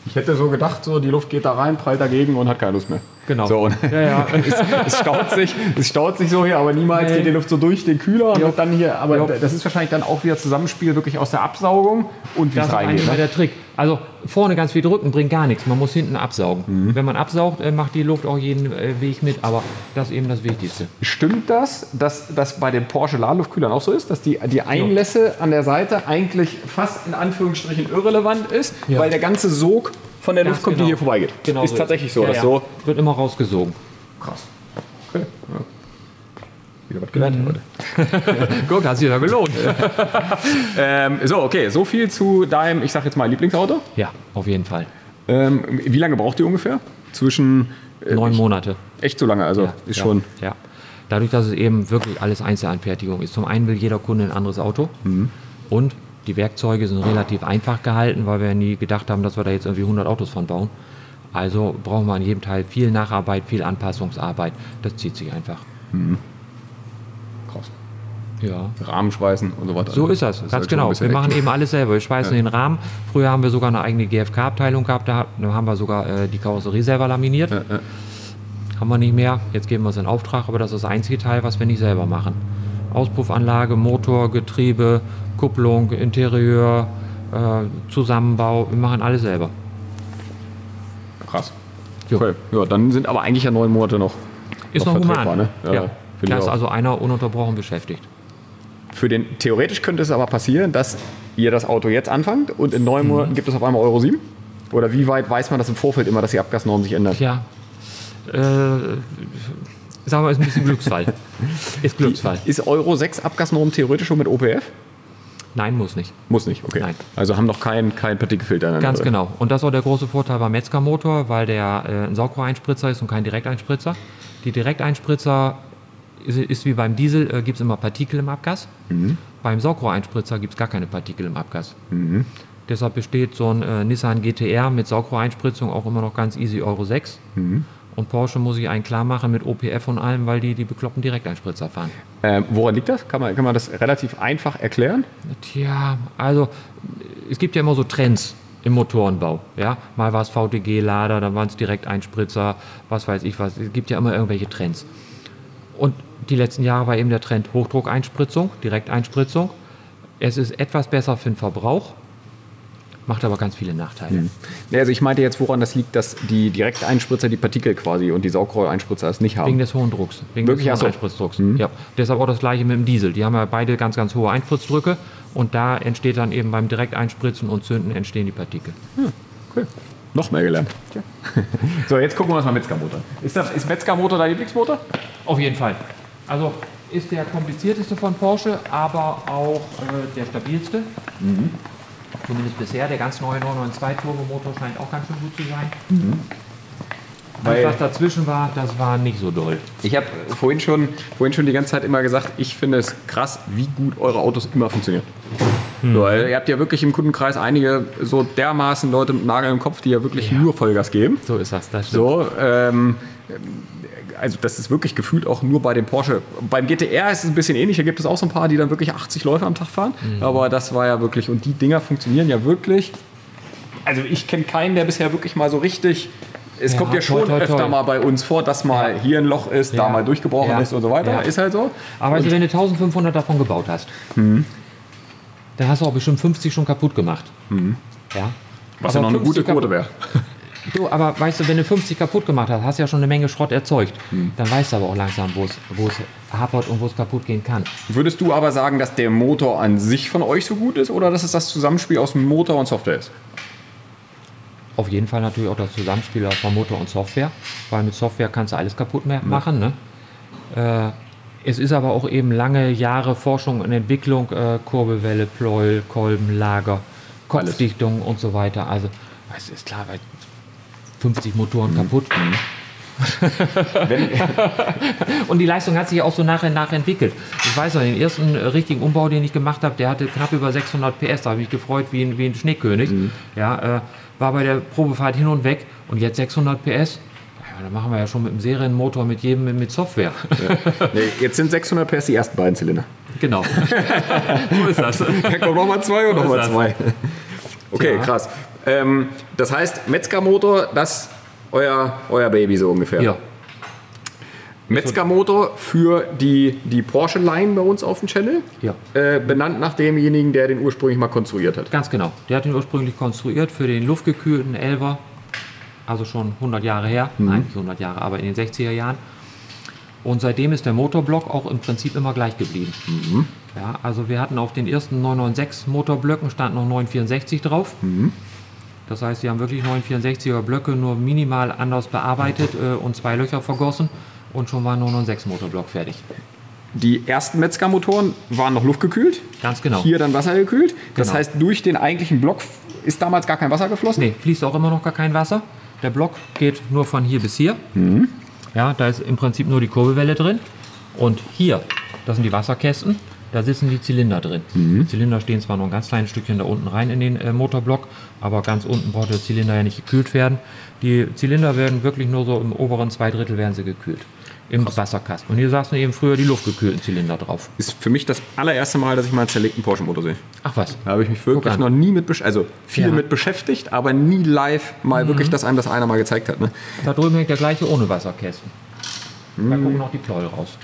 Ich hätte so gedacht, so die Luft geht da rein, prallt dagegen und hat keine Lust mehr. Genau. So, ja, ja. es, es, staut sich, es staut sich so hier, aber niemals, nee, geht die Luft so durch den Kühler. Und dann hier, aber jo, das ist wahrscheinlich dann auch wieder Zusammenspiel wirklich aus der Absaugung und wie es reingeht. Das ist eigentlich der Trick. Also vorne ganz viel drücken bringt gar nichts, man muss hinten absaugen. Mhm. Wenn man absaugt, macht die Luft auch jeden Weg mit, aber das ist eben das Wichtigste. Stimmt das, dass das bei den Porsche Ladeluftkühlern auch so ist, dass die, die Einlässe, ja, an der Seite eigentlich fast in Anführungsstrichen irrelevant ist, ja, weil der ganze Sog von der ganz Luft kommt, genau, die hier vorbeigeht? Genau, ist so tatsächlich ist so, ja, dass, ja, so wird immer rausgesogen. Krass. Okay. Ja. Wieder was gelernt heute. Guck, hat sich ja gelohnt. ähm, so, okay, so viel zu deinem, ich sag jetzt mal, Lieblingsauto. Ja, auf jeden Fall. Ähm, wie lange braucht ihr ungefähr? Zwischen äh, neun Monate. Echt so lange, also ja, ist ja, schon. Ja. Dadurch, dass es eben wirklich alles Einzelanfertigung ist. Zum einen will jeder Kunde ein anderes Auto, mhm, und die Werkzeuge sind relativ einfach gehalten, weil wir ja nie gedacht haben, dass wir da jetzt irgendwie hundert Autos von bauen. Also brauchen wir an jedem Teil viel Nacharbeit, viel Anpassungsarbeit. Das zieht sich einfach. Mhm. Ja. Rahmen schweißen und so weiter. So ist das, das ist ganz halt genau. Wir machen eben alles selber. Wir schweißen, ja, den Rahmen. Früher haben wir sogar eine eigene G F K-Abteilung gehabt. Da haben wir sogar äh, die Karosserie selber laminiert. Ja, ja. Haben wir nicht mehr. Jetzt geben wir es in Auftrag. Aber das ist das einzige Teil, was wir nicht selber machen. Auspuffanlage, Motor, Getriebe, Kupplung, Interieur, äh, Zusammenbau. Wir machen alles selber. Krass. Jo. Okay, ja, dann sind aber eigentlich ja neun Monate noch. Ist noch, noch human. Ne? Ja, ja. Da ist also einer ununterbrochen beschäftigt. Für den, theoretisch könnte es aber passieren, dass ihr das Auto jetzt anfangt und in neun mhm. Monaten gibt es auf einmal Euro sieben? Oder wie weit weiß man das im Vorfeld immer, dass die Abgasnormen sich ändern? Ja, äh, sagen wir mal, ist ein bisschen Glücksfall. Ist Glücksfall. Die, ist Euro sechs Abgasnorm theoretisch schon mit O P F? Nein, muss nicht. Muss nicht, okay. Nein. Also haben noch keinen kein Partikelfilter. Ganz oder? Genau. Und das ist auch der große Vorteil beim Metzgermotor, weil der äh, ein Saugrohreinspritzer ist und kein Direkteinspritzer. Die Direkteinspritzer ist, ist wie beim Diesel, äh, gibt es immer Partikel im Abgas. Mhm. Beim Saugrohreinspritzer gibt es gar keine Partikel im Abgas. Mhm. Deshalb besteht so ein äh, Nissan G T R mit Saugrohreinspritzung auch immer noch ganz easy Euro sechs. Mhm. Und Porsche muss ich einen klar machen mit O P F und allem, weil die die bekloppten Direkteinspritzer fahren. Ähm, woran liegt das? Kann man, kann man das relativ einfach erklären? Tja, also es gibt ja immer so Trends im Motorenbau. Ja? Mal war es V T G-Lader, dann waren es Direkteinspritzer, was weiß ich was. Es gibt ja immer irgendwelche Trends. Und die letzten Jahre war eben der Trend Hochdruckeinspritzung, Direkteinspritzung. Es ist etwas besser für den Verbrauch. Macht aber ganz viele Nachteile. Hm. Also ich meinte jetzt, woran das liegt, dass die Direkteinspritzer die Partikel quasi und die Saugrohreinspritzzer es nicht haben. Wegen des hohen Drucks. Wegen Wirklich des hohen Einspritzdrucks. Hm. Ja. Deshalb auch das Gleiche mit dem Diesel. Die haben ja beide ganz, ganz hohe Einspritzdrücke und da entsteht dann eben beim Direkteinspritzen und Zünden entstehen die Partikel. Hm. Cool. Noch mehr gelernt. Ja. So, jetzt gucken wir uns mal Metzgermotor an. Ist, ist Metzgermotor dein Lieblingsmotor? Auf jeden Fall. Also ist der komplizierteste von Porsche, aber auch äh, der stabilste. Mhm. Zumindest bisher. Der ganz neue neun neun zwei Turbomotor scheint auch ganz schön gut zu sein. Mhm. Weil was dazwischen war, das war nicht so doll. Ich habe vorhin schon, vorhin schon die ganze Zeit immer gesagt, ich finde es krass, wie gut eure Autos immer funktionieren. Mhm. So, ihr habt ja wirklich im Kundenkreis einige so dermaßen Leute mit Nagel im Kopf, die ja wirklich ja. nur Vollgas geben. So ist das, das stimmt. So, ähm, also das ist wirklich gefühlt auch nur bei dem Porsche. Beim G T R ist es ein bisschen ähnlich, da gibt es auch so ein paar, die dann wirklich achtzig Läufe am Tag fahren. Mhm. Aber das war ja wirklich, und die Dinger funktionieren ja wirklich. Also ich kenne keinen, der bisher wirklich mal so richtig, es ja, kommt ja schon toi, toi, toi. öfter mal bei uns vor, dass mal ja. hier ein Loch ist, ja. da mal durchgebrochen ja. ist und so weiter. Ja. Ist halt so. Aber also, wenn du eintausendfünfhundert davon gebaut hast, mhm. dann hast du auch bestimmt fünfzig schon kaputt gemacht. Mhm. Ja. Was aber ja noch eine gute Quote wäre. Du, aber weißt du, wenn du fünfzig kaputt gemacht hast, hast du ja schon eine Menge Schrott erzeugt. Hm. Dann weißt du aber auch langsam, wo es, wo es hapert und wo es kaputt gehen kann. Würdest du aber sagen, dass der Motor an sich von euch so gut ist oder dass es das Zusammenspiel aus dem Motor und Software ist? Auf jeden Fall natürlich auch das Zusammenspiel von Motor und Software, weil mit Software kannst du alles kaputt machen. Ja. Ne? Äh, es ist aber auch eben lange Jahre Forschung und Entwicklung, äh, Kurbelwelle, Pleuel, Kolben, Lager, Kopfdichtung und so weiter. Also, es ist klar, weil fünfzig Motoren mhm. kaputt. Wenn, und die Leistung hat sich auch so nach und nach entwickelt. Ich weiß noch, den ersten richtigen Umbau, den ich gemacht habe, der hatte knapp über sechshundert P S. Da habe ich mich gefreut wie ein, wie ein Schneekönig. Mhm. Ja, äh, war bei der Probefahrt hin und weg. Und jetzt sechshundert P S. Ja, da machen wir ja schon mit dem Serienmotor, mit jedem, mit, mit Software. Ja. Nee, jetzt sind sechshundert P S die ersten beiden Zylinder. Genau. So ist das. Da kommt nochmal zwei und so nochmal zwei. Okay, ja. Krass. Ähm, das heißt, Metzgermotor, das ist euer, euer Baby so ungefähr. Ja. Metzgermotor für die, die Porsche-Line bei uns auf dem Channel, ja. äh, benannt nach demjenigen, der den ursprünglich mal konstruiert hat. Ganz genau. Der hat den ursprünglich konstruiert für den luftgekühlten Elfer, also schon hundert Jahre her, mhm. nein, nicht hundert Jahre, aber in den sechziger Jahren. Und seitdem ist der Motorblock auch im Prinzip immer gleich geblieben. Mhm. Ja, also wir hatten auf den ersten neun neun sechs Motorblöcken stand noch neun vierundsechzig drauf. Mhm. Das heißt, sie haben wirklich neun vierundsechziger Blöcke nur minimal anders bearbeitet äh, und zwei Löcher vergossen und schon war ein neun neun sechs Motorblock fertig. Die ersten Metzgermotoren waren noch luftgekühlt. Ganz genau. Hier dann wassergekühlt. Das genau. heißt, durch den eigentlichen Block ist damals gar kein Wasser geflossen? Nee, fließt auch immer noch gar kein Wasser. Der Block geht nur von hier bis hier. Mhm. Ja, da ist im Prinzip nur die Kurbelwelle drin. Und hier, das sind die Wasserkästen. Da sitzen die Zylinder drin. Mhm. Die Zylinder stehen zwar noch ein ganz kleines Stückchen da unten rein in den äh, Motorblock, aber ganz unten braucht der Zylinder ja nicht gekühlt werden. Die Zylinder werden wirklich nur so im oberen Zweidrittel werden sie gekühlt. Im Krass. Wasserkasten. Und hier saßen eben früher die luftgekühlten Zylinder drauf. Ist für mich das allererste Mal, dass ich mal einen zerlegten Porsche-Motor sehe. Ach was. Da habe ich mich wirklich noch nie mit beschäftigt. Also viel ja. mit beschäftigt, aber nie live mal mhm. wirklich, dass einem das einer mal gezeigt hat. Ne? Da drüben hängt der gleiche ohne Wasserkästen. Mhm. Da gucken noch die Pleuel raus.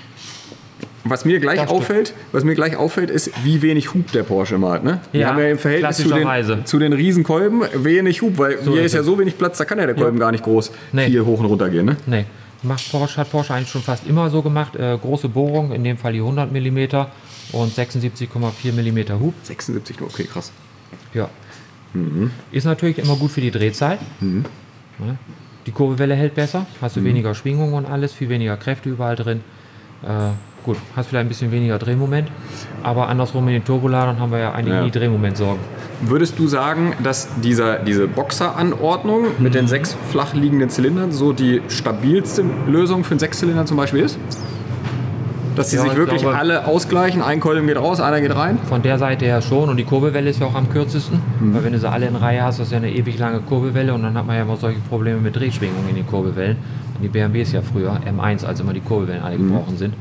Was mir gleich das auffällt, stimmt. was mir gleich auffällt, ist, wie wenig Hub der Porsche immer hat. Ne? Wir ja, haben ja im Verhältnis zu den, zu den Riesenkolben wenig Hub, weil so hier ist ja so wenig Platz, da kann ja der Kolben ja. gar nicht groß nee. viel hoch und runter gehen. Ne? Nee. Macht Porsche, hat Porsche eigentlich schon fast immer so gemacht. Äh, große Bohrung, in dem Fall die hundert Millimeter und sechsundsiebzig Komma vier Millimeter Hub. sechsundsiebzig, okay, krass. Ja. Mhm. Ist natürlich immer gut für die Drehzahl. Mhm. Ne? Die Kurbelwelle hält besser, hast du mhm. weniger Schwingungen und alles, viel weniger Kräfte überall drin. Äh, gut, hast vielleicht ein bisschen weniger Drehmoment, aber andersrum mit den Turboladern haben wir ja eigentlich ja. nie Drehmomentsorgen. Würdest du sagen, dass dieser, diese Boxer-Anordnung mhm. mit den sechs flach liegenden Zylindern so die stabilste Lösung für einen Sechszylinder zum Beispiel ist? Dass sie ja, sich wirklich glaube, alle ausgleichen, ein Kolben geht raus, einer geht rein? Von der Seite her schon, und die Kurbelwelle ist ja auch am kürzesten, mhm. weil wenn du sie alle in Reihe hast, das ist ja eine ewig lange Kurbelwelle und dann hat man ja immer solche Probleme mit Drehschwingungen in den Kurbelwellen. Und die B M Ws ja früher, M eins, als immer die Kurbelwellen alle mhm. gebrochen sind.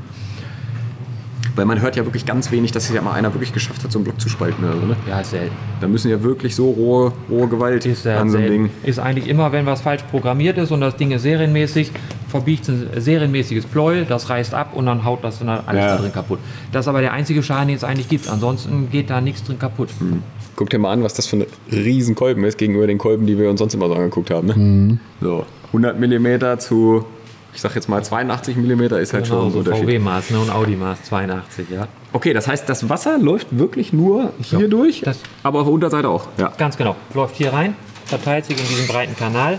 Weil man hört ja wirklich ganz wenig, dass es ja mal einer wirklich geschafft hat, so einen Block zu spalten oder so, ne? Ja, ist selten. Da müssen ja wirklich so rohe, rohe Gewalt ist an so einem Ding. Ist eigentlich immer, wenn was falsch programmiert ist und das Ding ist serienmäßig, verbiegt ein serienmäßiges Pleuel, das reißt ab und dann haut das dann alles ja. da drin kaputt. Das ist aber der einzige Schaden, den es eigentlich gibt. Ansonsten geht da nichts drin kaputt. Mhm. Guck dir mal an, was das für ein Riesenkolben ist gegenüber den Kolben, die wir uns sonst immer so angeguckt haben, ne? Mhm. So, hundert Millimeter zu... Ich sag jetzt mal zweiundachtzig Millimeter ist halt genau, schon so Unterschied. V W-Maß, ne, und Audi-Maß zweiundachtzig, ja. Okay, das heißt, das Wasser läuft wirklich nur hier ja, durch, aber auf der Unterseite auch. Ja. Ganz genau. Läuft hier rein, verteilt sich in diesem breiten Kanal,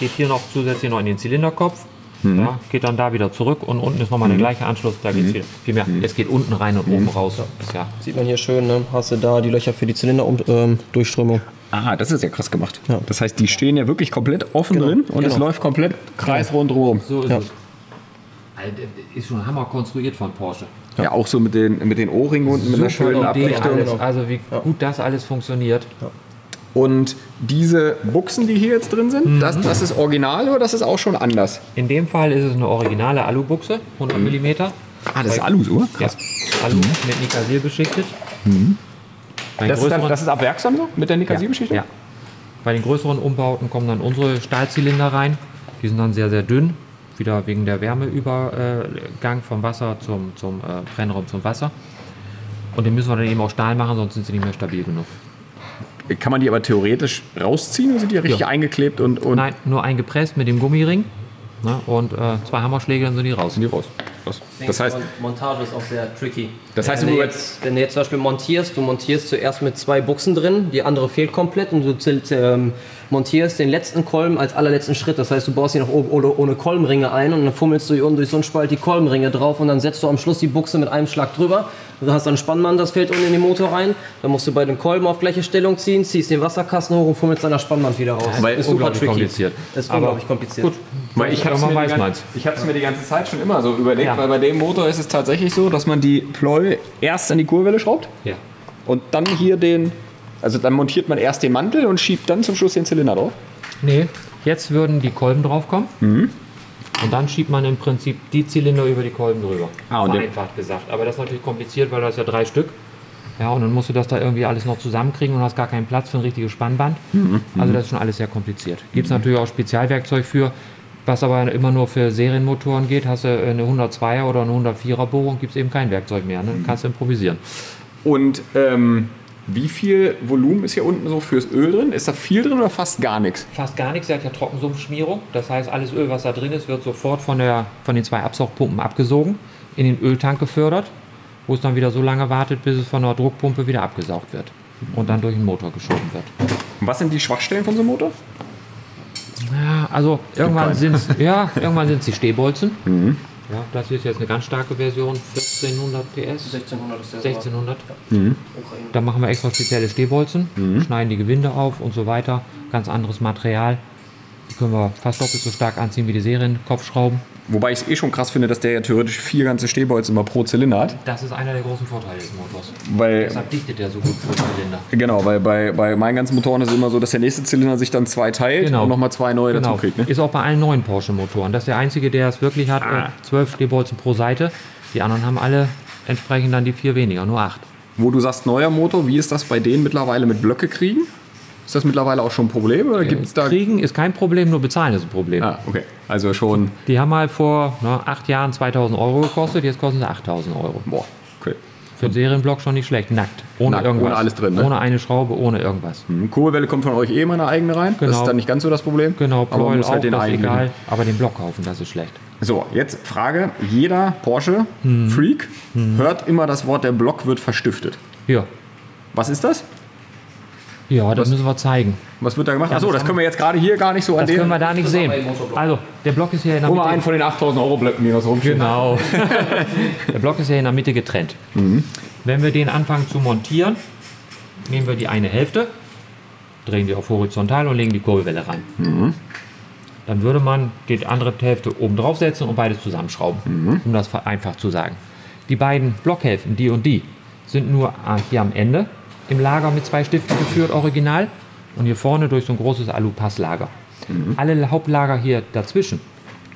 geht hier noch zusätzlich noch in den Zylinderkopf, mhm. ja, geht dann da wieder zurück und unten ist nochmal mhm. der gleiche Anschluss, da geht es mhm. wieder viel mehr. Mhm. Es geht unten rein und mhm. oben raus. Ja. Sieht man hier schön, ne? Hast du da die Löcher für die Zylinderdurchströmung. Ähm, Ah, das ist ja krass gemacht. Ja. Das heißt, die stehen ja wirklich komplett offen genau. drin und genau. es läuft komplett kreisrund rum. So ist ja. es. Also, ist schon Hammer konstruiert von Porsche. Ja, ja, auch so mit den, mit den Ohrringen unten, so mit einer schönen Abdichtung. Also wie ja. gut das alles funktioniert. Ja. Und diese Buchsen, die hier jetzt drin sind, mhm. das, das ist original oder das ist auch schon anders? In dem Fall ist es eine originale Alubuchse, hundert Millimeter. Ah, das ist Alu, oder? Krass. Ja. Alu mhm. mit Nicasil beschichtet. Mhm. Das ist, dann, das ist ab Werk so mit der Nicasil-Beschichtung? Ja, ja. Bei den größeren Umbauten kommen dann unsere Stahlzylinder rein. Die sind dann sehr, sehr dünn. Wieder wegen der Wärmeübergang vom Wasser zum, zum äh, Brennraum zum Wasser. Und den müssen wir dann eben auch Stahl machen, sonst sind sie nicht mehr stabil genug. Kann man die aber theoretisch rausziehen oder sind die richtig ja. eingeklebt? Und, und Nein, nur eingepresst mit dem Gummiring. Na, und äh, zwei Hammerschläge, dann sind die raus. Sind die raus. Das, das heißt, Montage ist auch sehr tricky. Das heißt, wenn, du jetzt, wenn du jetzt zum Beispiel montierst, du montierst zuerst mit zwei Buchsen drin, die andere fehlt komplett und du ähm, montierst den letzten Kolben als allerletzten Schritt. Das heißt, du baust ihn noch ohne, ohne Kolbenringe ein und dann fummelst du unten durch so einen Spalt die Kolbenringe drauf und dann setzt du am Schluss die Buchse mit einem Schlag drüber. Du hast dann einen Spannmann, das fällt unten in den Motor rein. Dann musst du bei den Kolben auf gleiche Stellung ziehen, ziehst den Wasserkasten hoch und fummelst dann das Spannband wieder raus. Weil ist super tricky. Kompliziert. Ist unglaublich kompliziert. Gut. Weil ich habe es mir, mir die ganze Zeit schon immer so überlegt, ja. weil bei dem Motor ist es tatsächlich so, dass man die Pleu erst an die Kurbelwelle schraubt ja. und dann hier den, also dann montiert man erst den Mantel und schiebt dann zum Schluss den Zylinder drauf. Nee, jetzt würden die Kolben draufkommen. Mhm. Und dann schiebt man im Prinzip die Zylinder über die Kolben drüber. Ah, und vereinfacht gesagt. Aber das ist natürlich kompliziert, weil das ja drei Stück. Ja, und dann musst du das da irgendwie alles noch zusammenkriegen und hast gar keinen Platz für ein richtiges Spannband. Mhm. Also das ist schon alles sehr kompliziert. Gibt es mhm. natürlich auch Spezialwerkzeug für, was aber immer nur für Serienmotoren geht. Hast du eine hundertzweier oder eine hundertvierer Bohrung, gibt es eben kein Werkzeug mehr. Ne? Dann kannst du improvisieren. Und ähm, wie viel Volumen ist hier unten so fürs Öl drin? Ist da viel drin oder fast gar nichts? Fast gar nichts, er hat ja Trockensumpfschmierung. Das heißt, alles Öl, was da drin ist, wird sofort von, der, von den zwei Absaugpumpen abgesogen, in den Öltank gefördert, wo es dann wieder so lange wartet, bis es von der Druckpumpe wieder abgesaugt wird und dann durch den Motor geschoben wird. Und was sind die Schwachstellen von so einem Motor? Ja, also irgendwann sind es ja, die Stehbolzen. Mhm. Ja, das ist jetzt eine ganz starke Version, vierzehnhundert PS. sechzehnhundert ist der sechzehnhundert. Mhm. Da machen wir extra spezielle Stehbolzen, mhm. schneiden die Gewinde auf und so weiter. Ganz anderes Material. Die können wir fast doppelt so stark anziehen wie die Serienkopfschrauben. Wobei ich es eh schon krass finde, dass der ja theoretisch vier ganze Stehbolzen immer pro Zylinder hat. Das ist einer der großen Vorteile des Motors. Weil, deshalb dichtet der so gut pro Zylinder. Genau, weil bei, bei meinen ganzen Motoren ist es immer so, dass der nächste Zylinder sich dann zwei teilt genau. und nochmal zwei neue genau. dazu kriegt. Ne? Ist auch bei allen neuen Porsche-Motoren. Das ist der einzige, der es wirklich hat, ah. zwölf Stehbolzen pro Seite. Die anderen haben alle entsprechend dann die vier weniger, nur acht. Wo du sagst, neuer Motor, wie ist das bei denen mittlerweile mit Blöcke kriegen? Ist das mittlerweile auch schon ein Problem? Oder gibt's da Kriegen ist kein Problem, nur bezahlen ist ein Problem. Ah, okay. Also schon. Die haben halt vor ne, acht Jahren zweitausend Euro gekostet, jetzt kosten sie achttausend Euro. Boah, okay. Für den Serienblock schon nicht schlecht, nackt. Ohne nackt, irgendwas. Ohne alles drin, ne? Ohne eine Schraube, ohne irgendwas. Hm, Kurbelwelle kommt von euch eh mal eine eigene rein. Genau. Das ist dann nicht ganz so das Problem. Genau, Pleuel aber man muss halt auch, den das eigenen. Egal. Aber den Block kaufen, das ist schlecht. So, jetzt Frage. Jeder Porsche-Freak hm. hört immer das Wort, der Block wird verstiftet. Ja. Was ist das? Ja, das was, müssen wir zeigen. Was wird da gemacht? Ja, achso, das können wir jetzt gerade hier gar nicht so an dem... Das können wir da nicht sehen. Also, der Block ist hier in der Mitte... Hol mal einen von den achttausend Euro Blöcken, die noch so rumstehen. Genau. Der Block ist hier in der Mitte getrennt. Mhm. Wenn wir den anfangen zu montieren, nehmen wir die eine Hälfte, drehen die auf horizontal und legen die Kurbelwelle rein. Mhm. Dann würde man die andere Hälfte oben drauf setzen und beides zusammenschrauben, mhm. um das einfach zu sagen. Die beiden Blockhälften, die und die, sind nur hier am Ende im Lager mit zwei Stiften geführt, original. Und hier vorne durch so ein großes Alupasslager. Mhm. Alle Hauptlager hier dazwischen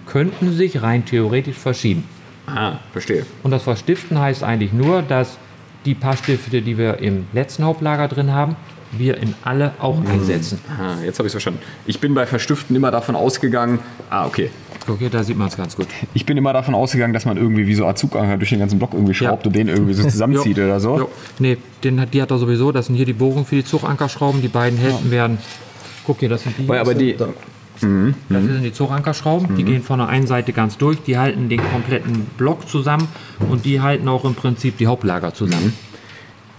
könnten sich rein theoretisch verschieben. Ah, verstehe. Und das Verstiften heißt eigentlich nur, dass die paar Stifte, die wir im letzten Hauptlager drin haben, wir in alle auch mhm. einsetzen. Ah, jetzt habe ich es verstanden. Ich bin bei Verstiften immer davon ausgegangen, ah, okay. Okay, da sieht man es ganz gut. Ich bin immer davon ausgegangen, dass man irgendwie wie so ein Zuganker durch den ganzen Block irgendwie schraubt ja. und den irgendwie so zusammenzieht oder so. Jo. Nee, den hat, die hat er sowieso. Das sind hier die Bohrungen für die Zugankerschrauben. Die beiden Hälften ja. werden... Guck hier, das sind die... Aber die da. Mhm. Das sind die Zugankerschrauben. Mhm. Die gehen von der einen Seite ganz durch. Die halten den kompletten Block zusammen. Und die halten auch im Prinzip die Hauptlager zusammen.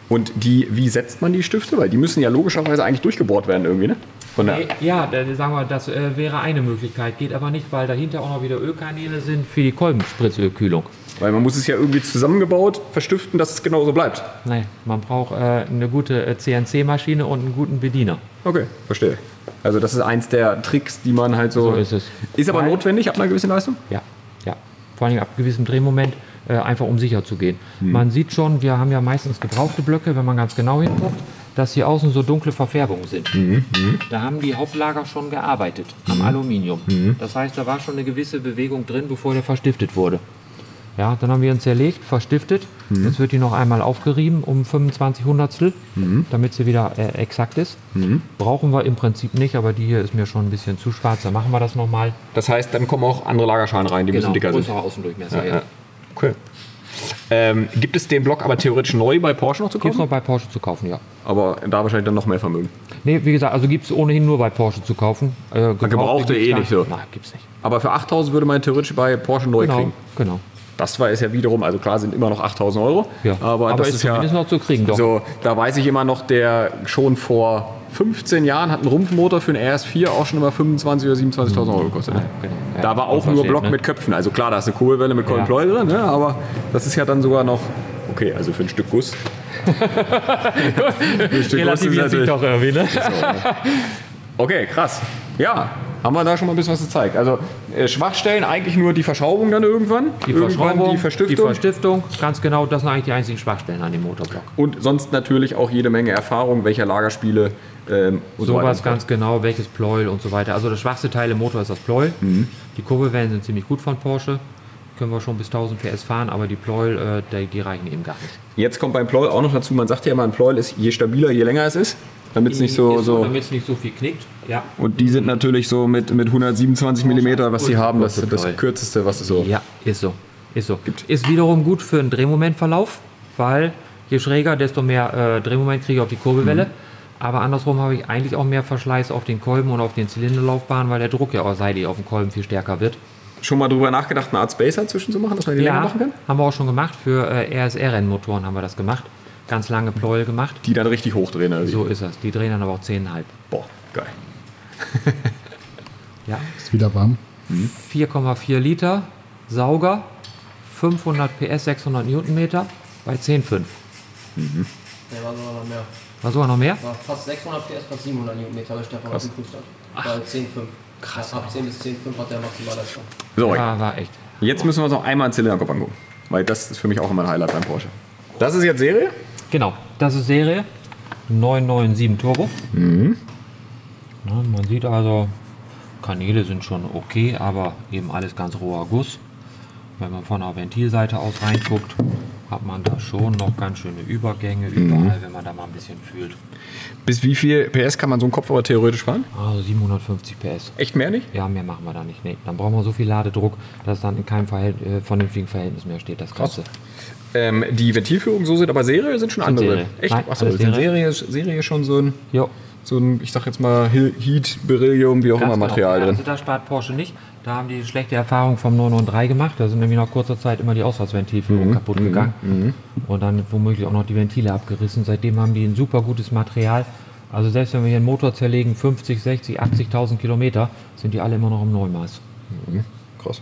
Mhm. Und die, wie setzt man die Stifte? Weil die müssen ja logischerweise eigentlich durchgebohrt werden irgendwie, ne? Von der ja, sagen wir, das wäre eine Möglichkeit. Geht aber nicht, weil dahinter auch noch wieder Ölkanäle sind für die Kolbenspritzölkühlung. Weil man muss es ja irgendwie zusammengebaut verstiften, dass es genauso bleibt. Nein, man braucht äh, eine gute C N C Maschine und einen guten Bediener. Okay, verstehe. Also das ist eins der Tricks, die man halt so... So ist es. Ist aber weil, notwendig ab einer gewissen Leistung? Ja, ja. Vor allem ab gewissem Drehmoment. Einfach um sicher zu gehen. Hm. Man sieht schon, wir haben ja meistens gebrauchte Blöcke, wenn man ganz genau hinguckt, dass hier außen so dunkle Verfärbungen sind. Hm. Hm. Da haben die Hauptlager schon gearbeitet, am hm. Aluminium. Hm. Das heißt, da war schon eine gewisse Bewegung drin, bevor der verstiftet wurde. Ja, dann haben wir ihn zerlegt, verstiftet. Hm. Jetzt wird die noch einmal aufgerieben um fünfundzwanzig Hundertstel, hm. damit sie wieder äh, exakt ist. Hm. Brauchen wir im Prinzip nicht, aber die hier ist mir schon ein bisschen zu schwarz. Dann machen wir das nochmal. Das heißt, dann kommen auch andere Lagerschalen rein, die genau, müssen dicker sind. Größere Außendurchmesser, ja. ja. ja. Okay. Ähm, gibt es den Block aber theoretisch neu bei Porsche noch zu kaufen? Gibt es noch bei Porsche zu kaufen, ja. Aber da wahrscheinlich dann noch mehr Vermögen? Ne, wie gesagt, also gibt es ohnehin nur bei Porsche zu kaufen. Äh, gebrauchte gebrauchte eh nicht so. Nein, gibt es nicht. Aber für achttausend würde man theoretisch bei Porsche neu genau, kriegen? Genau. Das war es ja wiederum, also klar sind immer noch achttausend Euro. Ja. Aber, aber das ist, ist ja noch zu kriegen, doch. So, da weiß ich immer noch, der schon vor fünfzehn Jahren hat ein Rumpfmotor für einen R S vier auch schon immer fünfundzwanzig oder siebenundzwanzigtausend Euro gekostet. Ja, genau. ja, da war auch nur Block ne? mit Köpfen. Also klar, da ist eine Kurbelwelle mit Colin ja. Pleuel drin, ne? Aber das ist ja dann sogar noch okay, also für ein Stück Guss. ein Stück relativiert sich doch irgendwie, ne? Okay, krass. Ja. Haben wir da schon mal ein bisschen was gezeigt. Also äh, Schwachstellen eigentlich nur die Verschraubung dann irgendwann. Die irgendwann Verschraubung, die Verstiftung. die Verstiftung, ganz genau. Das sind eigentlich die einzigen Schwachstellen an dem Motorblock. Und sonst natürlich auch jede Menge Erfahrung, welcher Lagerspiele ähm, und so weiter. Sowas ganz genau, welches Pleuel und so weiter. Also das schwachste Teil im Motor ist das Pleuel. Mhm. Die Kurbelwellen sind ziemlich gut von Porsche. Können wir schon bis tausend P S fahren, aber die Pleuel, äh, die, die reichen eben gar nicht. Jetzt kommt beim Pleuel auch noch dazu, man sagt ja immer, ein Pleuel ist je stabiler, je länger es ist. Damit es nicht so, so, damit es nicht so viel knickt. Ja. Und die sind natürlich so mit, mit hundertsiebenundzwanzig Millimeter, was sie haben, das, das kürzeste, was es so. Ja, ist so. Ist so. Gibt. Ist wiederum gut für einen Drehmomentverlauf, weil je schräger, desto mehr äh, Drehmoment kriege ich auf die Kurbelwelle. Mhm. Aber andersrum habe ich eigentlich auch mehr Verschleiß auf den Kolben und auf den Zylinderlaufbahnen, weil der Druck ja auch seitlich auf dem Kolben viel stärker wird. Schon mal drüber nachgedacht, eine Art Spacer zwischenzumachen, dass man die ja, länger machen kann? Haben wir auch schon gemacht. Für äh, R S R N Motoren haben wir das gemacht. Ganz lange Pleuel gemacht. Die dann richtig hochdrehen. Also so ist das. Die drehen dann aber auch zehn Komma fünf. Boah, geil. ja. Ist wieder warm. Mhm. vier Komma vier Liter, Sauger, fünfhundert P S, sechshundert Newtonmeter bei zehn Komma fünf. Mhm. Ja, war sogar noch mehr. War sogar noch mehr? War fast sechshundert P S, fast siebenhundert Newtonmeter, weil Stefan auf dem Prüfstand bei zehn Komma fünf. Krass. Ab zehn bis zehn Komma fünf hat der Maximalleistung. So, ja, war echt. Jetzt müssen wir uns noch einmal einen Zylinderkopf angucken, weil das ist für mich auch immer ein Highlight beim Porsche. Das ist jetzt Serie? Genau, das ist Serie neun neun sieben Turbo. Mhm. Na, man sieht also, Kanäle sind schon okay, aber eben alles ganz roher Guss. Wenn man von der Ventilseite aus reinguckt, hat man da schon noch ganz schöne Übergänge überall, mhm. wenn man da mal ein bisschen fühlt. Bis wie viel P S kann man so einen Kopfhörer theoretisch fahren? Also siebenhundertfünfzig P S. Echt, mehr nicht? Ja, mehr machen wir da nicht. Nee. Dann brauchen wir so viel Ladedruck, dass dann in keinem Verhält äh, vernünftigen Verhältnis mehr steht. Das Ganze. Ähm, die Ventilführungen so sind, aber Serie sind schon sind andere. Serie. Echt? Achso, ist Serie, Serie schon so ein... Jo. So ein, ich sag jetzt mal, Heat, Beryllium, wie auch ganz immer Material drin. Also da spart Porsche nicht. Da haben die schlechte Erfahrung vom neun neun drei gemacht. Da sind nämlich nach kurzer Zeit immer die Ausfahrtsventilführungen mhm. kaputt gegangen. Mhm. Und dann womöglich auch noch die Ventile abgerissen. Seitdem haben die ein super gutes Material. Also selbst wenn wir hier einen Motor zerlegen, fünfzig, sechzig, achtzigtausend Kilometer, sind die alle immer noch im Neumaß. Mhm. Krass.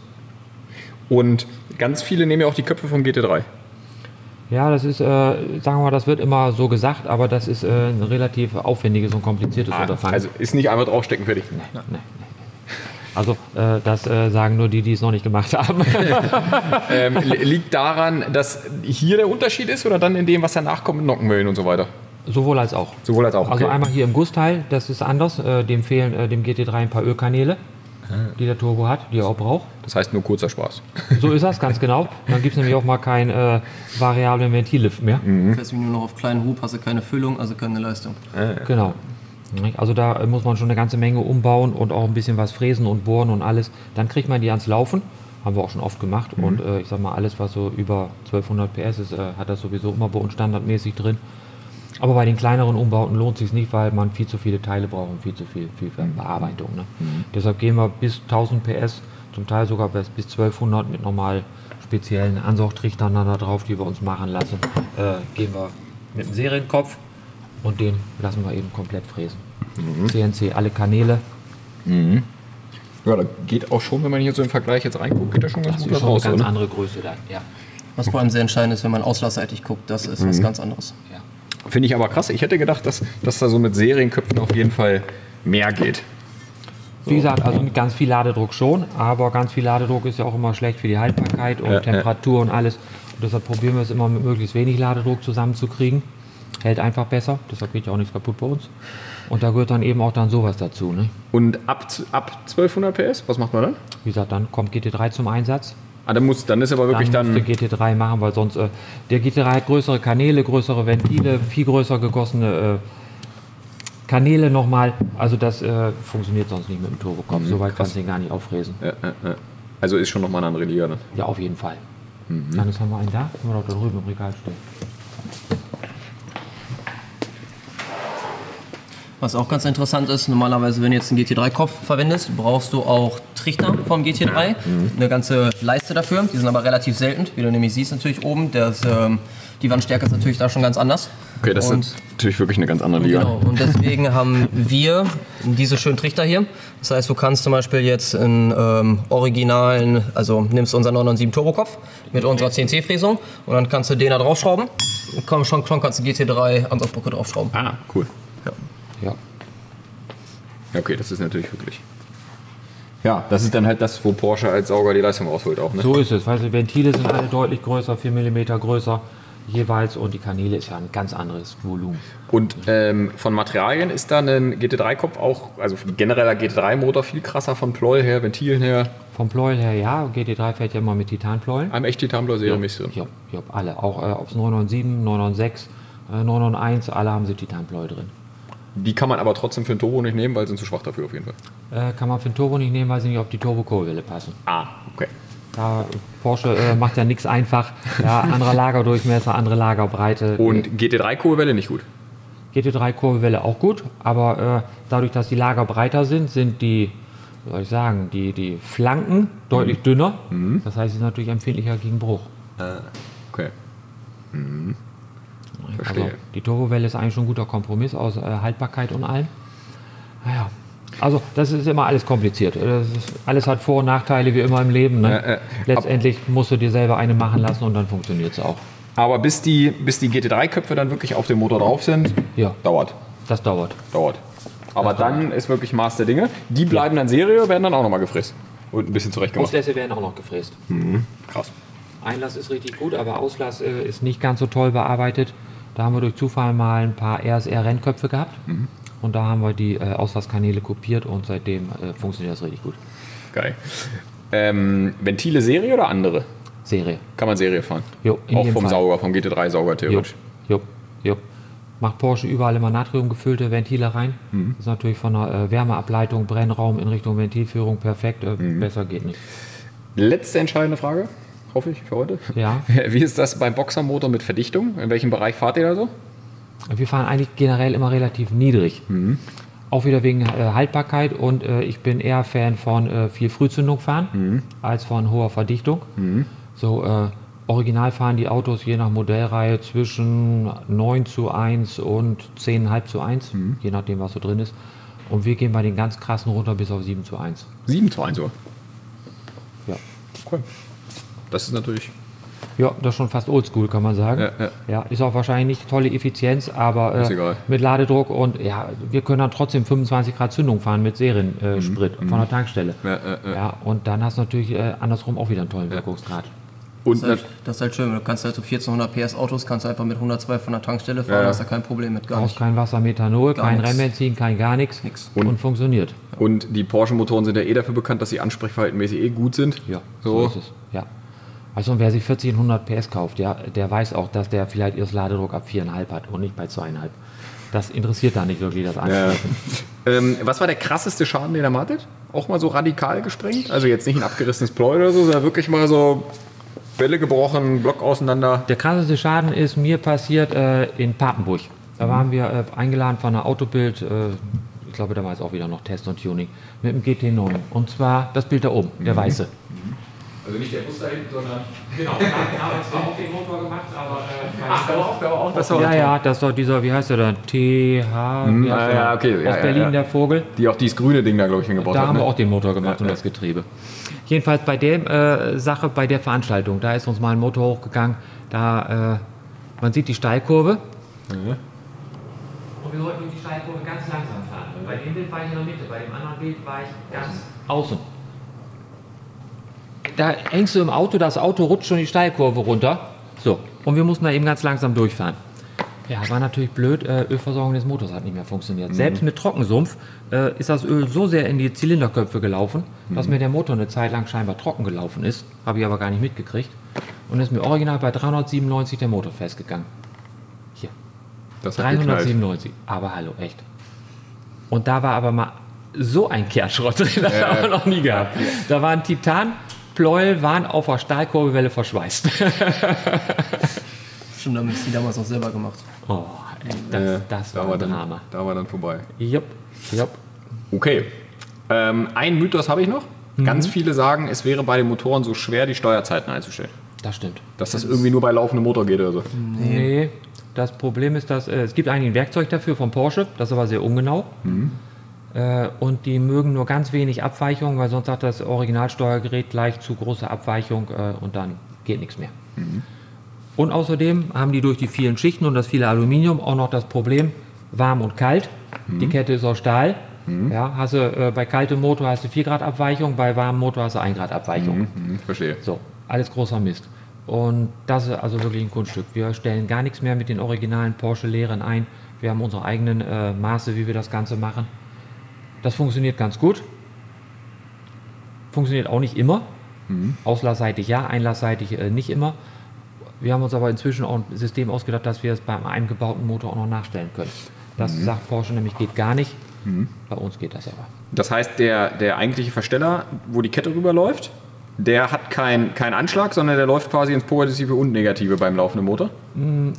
Und ganz viele nehmen ja auch die Köpfe vom G T drei. Ja, das ist, äh, sagen wir mal, das wird immer so gesagt, aber das ist äh, ein relativ aufwendiges und kompliziertes ah, Unterfangen. Also ist nicht einfach draufstecken für dich? Nein, nein, nein. Also äh, das äh, sagen nur die, die es noch nicht gemacht haben. ähm, liegt daran, dass hier der Unterschied ist oder dann in dem, was danach kommt, Nockenwellen und so weiter? Sowohl als auch. Sowohl als auch, okay. Also einmal hier im Gussteil, das ist anders, äh, dem fehlen äh, dem G T drei ein paar Ölkanäle, die der Turbo hat, die er auch braucht. Das heißt nur kurzer Spaß. So ist das, ganz genau. Dann gibt es nämlich auch mal keinen äh, variablen Ventillift mehr. Mhm. Fährst du nur noch auf kleinen Hub, hast du keine Füllung, also keine Leistung. Äh, genau. Also da muss man schon eine ganze Menge umbauen und auch ein bisschen was fräsen und bohren und alles. Dann kriegt man die ans Laufen. Haben wir auch schon oft gemacht. Mhm. Und äh, ich sag mal, alles was so über zwölfhundert P S ist, äh, hat das sowieso immer bei uns standardmäßig drin. Aber bei den kleineren Umbauten lohnt es sich nicht, weil man viel zu viele Teile braucht und viel zu viel, viel Bearbeitung. Ne? Mhm. Deshalb gehen wir bis tausend P S, zum Teil sogar bis, bis zwölfhundert mit normal speziellen Ansaugtrichtern da drauf, die wir uns machen lassen. Äh, gehen wir mit dem Serienkopf und den lassen wir eben komplett fräsen. Mhm. C N C, alle Kanäle. Mhm. Ja, da geht auch schon, wenn man hier so im Vergleich jetzt reinguckt, geht da schon ganz das gut ist raus. Das ist eine ganz oder? andere Größe dann, ja. Was vor allem sehr entscheidend ist, wenn man auslassseitig guckt, das ist mhm. was ganz anderes. Ja. Finde ich aber krass. Ich hätte gedacht, dass, dass da so mit Serienköpfen auf jeden Fall mehr geht. So. Wie gesagt, also mit ganz viel Ladedruck schon, aber ganz viel Ladedruck ist ja auch immer schlecht für die Haltbarkeit und äh, Temperatur äh. und alles. Und deshalb probieren wir es immer mit möglichst wenig Ladedruck zusammenzukriegen. Hält einfach besser, deshalb geht ja auch nichts kaputt bei uns. Und da gehört dann eben auch dann sowas dazu. Ne? Und ab, ab zwölfhundert P S, was macht man dann? Wie gesagt, dann kommt G T drei zum Einsatz. Ah, dann, muss, dann ist aber wirklich dann... Dann G T drei machen, weil sonst... Äh, der G T drei hat größere Kanäle, größere Ventile, viel größer gegossene äh, Kanäle nochmal. Also das äh, funktioniert sonst nicht mit dem Turbokopf. Mhm, so weit kannst du ihn gar nicht auffräsen. Ja, ja, ja. Also ist schon nochmal eine andere Liga, ne? Ja, auf jeden Fall. Mhm. Dann ist, haben wir einen da. Können wir doch da drüben im Regal stehen. Was auch ganz interessant ist, normalerweise, wenn du jetzt einen G T drei-Kopf verwendest, brauchst du auch Trichter vom G T drei, mhm. eine ganze Leiste dafür, die sind aber relativ selten, wie du nämlich siehst natürlich oben, das, ähm, die Wandstärke ist natürlich da schon ganz anders. Okay, das und, ist natürlich wirklich eine ganz andere Liga. Genau, und deswegen haben wir diese schönen Trichter hier, das heißt, du kannst zum Beispiel jetzt einen ähm, originalen, also nimmst unseren neun neun sieben Turbokopf mit unserer C N C-Fräsung und dann kannst du den da draufschrauben und komm, schon, schon kannst du G T drei Ansaugbrücke draufschrauben. Ah, cool. Ja. Ja. Okay, das ist natürlich wirklich. Ja, das ist dann halt das, wo Porsche als Sauger die Leistung rausholt auch. Ne? So ist es, weil die Ventile sind alle deutlich größer, vier Millimeter größer jeweils und die Kanäle ist ja ein ganz anderes Volumen. Und ähm, von Materialien ist dann ein G T drei-Kopf auch, also genereller G T drei-Motor viel krasser von Pleuel her, Ventilen her? Vom Pleuel her ja, G T drei fährt ja immer mit Titanpleuel. Einem echt Titanpleuel serienmäßig drin? Ja, ja, alle, auch äh, ob es neun neun sieben, neun neun sechs, äh, neun neun eins, alle haben sie Titanpleuel drin. Die kann man aber trotzdem für den Turbo nicht nehmen, weil sie sind zu schwach dafür auf jeden Fall. Äh, kann man für den Turbo nicht nehmen, weil sie nicht auf die Turbo-Kurbelwelle passen. Ah, okay. Da, Porsche äh, macht ja nichts einfach. Ja, anderer Lagerdurchmesser, andere Lagerbreite. Und G T drei-Kurbelwelle nicht gut? G T drei-Kurbelwelle auch gut, aber äh, dadurch, dass die Lager breiter sind, sind die, soll ich sagen, die, die Flanken mhm. deutlich dünner. Mhm. Das heißt, sie sind natürlich empfindlicher gegen Bruch. Äh, okay. Mhm. Also die Turbowelle ist eigentlich schon ein guter Kompromiss aus äh, Haltbarkeit und allem. Naja, also das ist immer alles kompliziert. Das ist, alles hat Vor- und Nachteile wie immer im Leben. Ne? Äh, äh, Letztendlich musst du dir selber eine machen lassen und dann funktioniert es auch. Aber bis die, bis die G T drei-Köpfe dann wirklich auf dem Motor drauf sind, ja. dauert. Das dauert. Dauert. Aber das dann dauert. Ist wirklich Maß der Dinge. Die bleiben ja. dann Serie, werden dann auch nochmal gefräst. Und ein bisschen zurechtgemacht. Auslässe werden auch noch gefräst. Mhm. Krass. Einlass ist richtig gut, aber Auslass äh, ist nicht ganz so toll bearbeitet. Da haben wir durch Zufall mal ein paar R S R-Rennköpfe gehabt mhm. und da haben wir die äh, Auslasskanäle kopiert und seitdem äh, funktioniert das richtig gut. Geil. Ähm, Ventile Serie oder andere? Serie. Kann man Serie fahren. Jo, auch vom Fall. Sauger, vom G T drei Sauger theoretisch. Jo, jo, jo. Macht Porsche überall immer natriumgefüllte Ventile rein. Mhm. Das ist natürlich von der äh, Wärmeableitung, Brennraum in Richtung Ventilführung perfekt. Äh, mhm. Besser geht nicht. Letzte entscheidende Frage, hoffe ich, für heute. Ja. Wie ist das beim Boxermotor mit Verdichtung? In welchem Bereich fahrt ihr da so? Wir fahren eigentlich generell immer relativ niedrig. Mhm. Auch wieder wegen äh, Haltbarkeit und äh, ich bin eher Fan von äh, viel Frühzündung fahren, mhm, als von hoher Verdichtung. Mhm. So äh, original fahren die Autos je nach Modellreihe zwischen neun zu eins und zehn Komma fünf zu eins, mhm, je nachdem was so drin ist. Und wir gehen bei den ganz krassen runter bis auf sieben zu eins. sieben zu eins Uhr? Ja. Cool. Das ist natürlich... Ja, das ist schon fast oldschool, kann man sagen. Ja, ja. Ja, ist auch wahrscheinlich nicht tolle Effizienz, aber äh, mit Ladedruck und ja, wir können dann trotzdem fünfundzwanzig Grad Zündung fahren mit Seriensprit äh, mhm, von der Tankstelle. Ja, ja, ja. Ja, und dann hast du natürlich äh, andersrum auch wieder einen tollen Wirkungsgrad. Ja. Und das, ist halt, das ist halt schön, du kannst halt so vierzehnhundert PS Autos kannst du einfach mit hundertzwei von der Tankstelle fahren, ja, hast da kein Problem mit, gar nichts. Du brauchst kein Wasser, Methanol, gar kein Rennbenzin, kein gar nichts nix. Und, und funktioniert. Und die Porsche-Motoren sind ja eh dafür bekannt, dass sie ansprechverhaltenmäßig eh gut sind. Ja, so, so ist es. Ja. Also wer sich vierzehnhundert PS kauft, ja, der weiß auch, dass der vielleicht erst Ladedruck ab viereinhalb hat und nicht bei zweieinhalb. Das interessiert da nicht wirklich das Anschließen. Ja. Ähm, was war der krasseste Schaden, den er mattet? Auch mal so radikal gesprengt? Also jetzt nicht ein abgerissenes Pleu oder so, sondern wirklich mal so Bälle gebrochen, Block auseinander. Der krasseste Schaden ist mir passiert äh, in Papenburg. Da mhm. waren wir äh, eingeladen von einer Autobild, äh, ich glaube damals auch wieder noch Test und Tuning, mit dem G T neun. Und zwar das Bild da oben, mhm, der weiße. Also nicht der Bus da hinten, sondern... Genau, da haben wir zwar auch den Motor gemacht, aber... Äh, Ach, da war auch, da war auch das Auto. Ja, ja, das war dieser, wie heißt der dann? T H... Hm, ja, ja, okay. Aus ja, Berlin, ja, ja, der Vogel. Die auch dieses grüne Ding da, glaube ich, hingebaut hat. Da hat, haben ne? wir auch den Motor gemacht, ja, und ja, das Getriebe. Jedenfalls bei der äh, Sache, bei der Veranstaltung, da ist uns mal ein Motor hochgegangen, da... Äh, man sieht die Steilkurve. Mhm. Und wir sollten durch die Steilkurve ganz langsam fahren. Bei dem Bild war ich in der Mitte, bei dem anderen Bild war ich ganz außen. außen. Da hängst du im Auto, das Auto rutscht schon die Steilkurve runter. So, und wir mussten da eben ganz langsam durchfahren. Ja, war natürlich blöd, äh, Ölversorgung des Motors hat nicht mehr funktioniert. Mhm. Selbst mit Trockensumpf äh, ist das Öl so sehr in die Zylinderköpfe gelaufen, mhm, dass mir der Motor eine Zeit lang scheinbar trocken gelaufen ist. Habe ich aber gar nicht mitgekriegt. Und ist mir original bei dreihundertsiebenundneunzig der Motor festgegangen. Hier. Das hat dreihundertsiebenundneunzig. Geknallt. Aber hallo, echt. Und da war aber mal so ein Kehrschrott drin, das ja, haben wir noch nie gehabt. Ja. Da war ein Titan... Pleuel waren auf der Stahlkurbelwelle verschweißt. Stimmt, damit ist die damals auch selber gemacht. Oh, ey, das, das äh, war, da war ein Drama. Dann, da war dann vorbei. Jupp, jupp. Okay, ähm, einen Mythos habe ich noch. Mhm. Ganz viele sagen, es wäre bei den Motoren so schwer, die Steuerzeiten einzustellen. Das stimmt. Dass das, das irgendwie nur bei laufendem Motor geht oder so. Nee, nee, das Problem ist, dass äh, es gibt eigentlich ein Werkzeug dafür von Porsche, das ist aber sehr ungenau. Mhm. Und die mögen nur ganz wenig Abweichungen, weil sonst hat das Originalsteuergerät gleich zu große Abweichung äh, und dann geht nichts mehr. Mhm. Und außerdem haben die durch die vielen Schichten und das viele Aluminium auch noch das Problem warm und kalt. Mhm. Die Kette ist aus Stahl. Mhm. Ja, hast du, äh, bei kaltem Motor hast du vier Grad Abweichung, bei warmem Motor hast du ein Grad Abweichung. Mhm. Verstehe. So, alles großer Mist. Und das ist also wirklich ein Kunststück. Wir stellen gar nichts mehr mit den originalen Porsche-Lehren ein. Wir haben unsere eigenen äh, Maße, wie wir das Ganze machen. Das funktioniert ganz gut. Funktioniert auch nicht immer. Mhm. Auslassseitig ja, einlassseitig äh, nicht immer. Wir haben uns aber inzwischen auch ein System ausgedacht, dass wir es beim eingebauten Motor auch noch nachstellen können. Das mhm. sagt Porsche nämlich, geht gar nicht. Mhm. Bei uns geht das aber. Das heißt, der, der eigentliche Versteller, wo die Kette rüberläuft, der hat keinen kein Anschlag, sondern der läuft quasi ins Positive und Negative beim laufenden Motor? Mhm.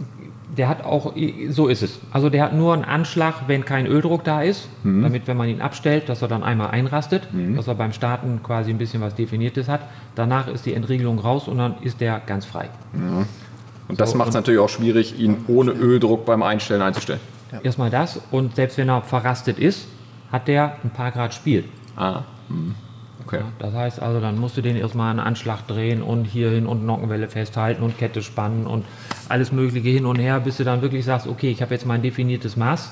Der hat auch, so ist es, also der hat nur einen Anschlag, wenn kein Öldruck da ist, mhm. damit, wenn man ihn abstellt, dass er dann einmal einrastet, mhm. dass er beim Starten quasi ein bisschen was Definiertes hat. Danach ist die Entriegelung raus und dann ist der ganz frei. Ja. Und das so, macht es natürlich auch schwierig, ihn ohne Öldruck beim Einstellen einzustellen. Ja. Erstmal das, und selbst wenn er verrastet ist, hat der ein paar Grad Spiel. Ah, mhm. Okay. Ja, das heißt also, dann musst du den erstmal einen Anschlag drehen und hierhin und Nockenwelle festhalten und Kette spannen und alles Mögliche hin und her, bis du dann wirklich sagst, okay, ich habe jetzt mein definiertes Maß.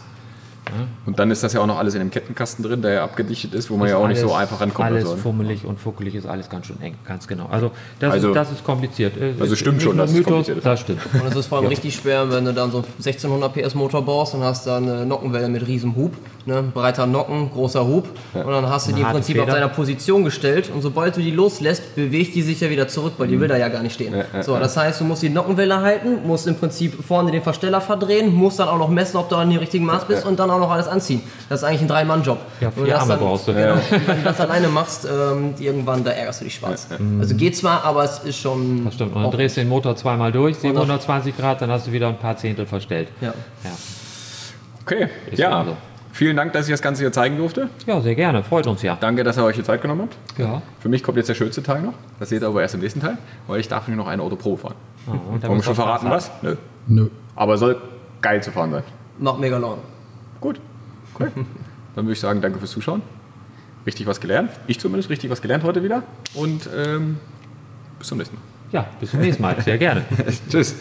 Und dann ist das ja auch noch alles in dem Kettenkasten drin, der ja abgedichtet ist, wo man ist ja auch alles, nicht so einfach rankommt. Alles soll. Fummelig und fuckelig ist alles ganz schön eng, ganz genau. Also das, also, ist, das ist kompliziert. Also stimmt ich, schon, das ist kompliziert. Das stimmt. Und es ist vor allem ja. richtig schwer, wenn du dann so sechzehnhundert P S Motor baust und hast dann eine Nockenwelle mit riesem Hub, ne? Breiter Nocken, großer Hub ja. und dann hast du die im Prinzip Feder. Auf deiner Position gestellt und sobald du die loslässt, bewegt die sich ja wieder zurück, weil die mhm. will da ja gar nicht stehen. Ja, ja, so, das heißt, du musst die Nockenwelle halten, musst im Prinzip vorne den Versteller verdrehen, musst dann auch noch messen, ob du an dem richtigen Maß bist ja, ja. und dann auch noch alles anziehen. Das ist eigentlich ein Drei-Mann-Job. Ja, wenn du das alleine machst, ähm, irgendwann, da ärgerst du dich schwarz. Ja, ja. Also geht zwar, aber es ist schon... Das stimmt. Und dann drehst du den Motor zweimal durch, siebenhundertzwanzig Grad, dann hast du wieder ein paar Zehntel verstellt. Ja. ja. Okay, ist ja. Also. Vielen Dank, dass ich das Ganze hier zeigen durfte. Ja, sehr gerne. Freut uns ja. Danke, dass ihr euch die Zeit genommen habt. Ja. Für mich kommt jetzt der schönste Teil noch. Das seht ihr aber erst im nächsten Teil, weil ich darf nämlich noch eine Autoprobe fahren. Oh, und wollen wir schon verraten was? Nö. Nö. Aber soll geil zu fahren sein. Macht mega Laune. Gut, cool. Dann würde ich sagen, danke fürs Zuschauen. Richtig was gelernt. Ich zumindest richtig was gelernt heute wieder. Und ähm, bis zum nächsten Mal. Ja, bis zum nächsten Mal. Sehr gerne. Tschüss.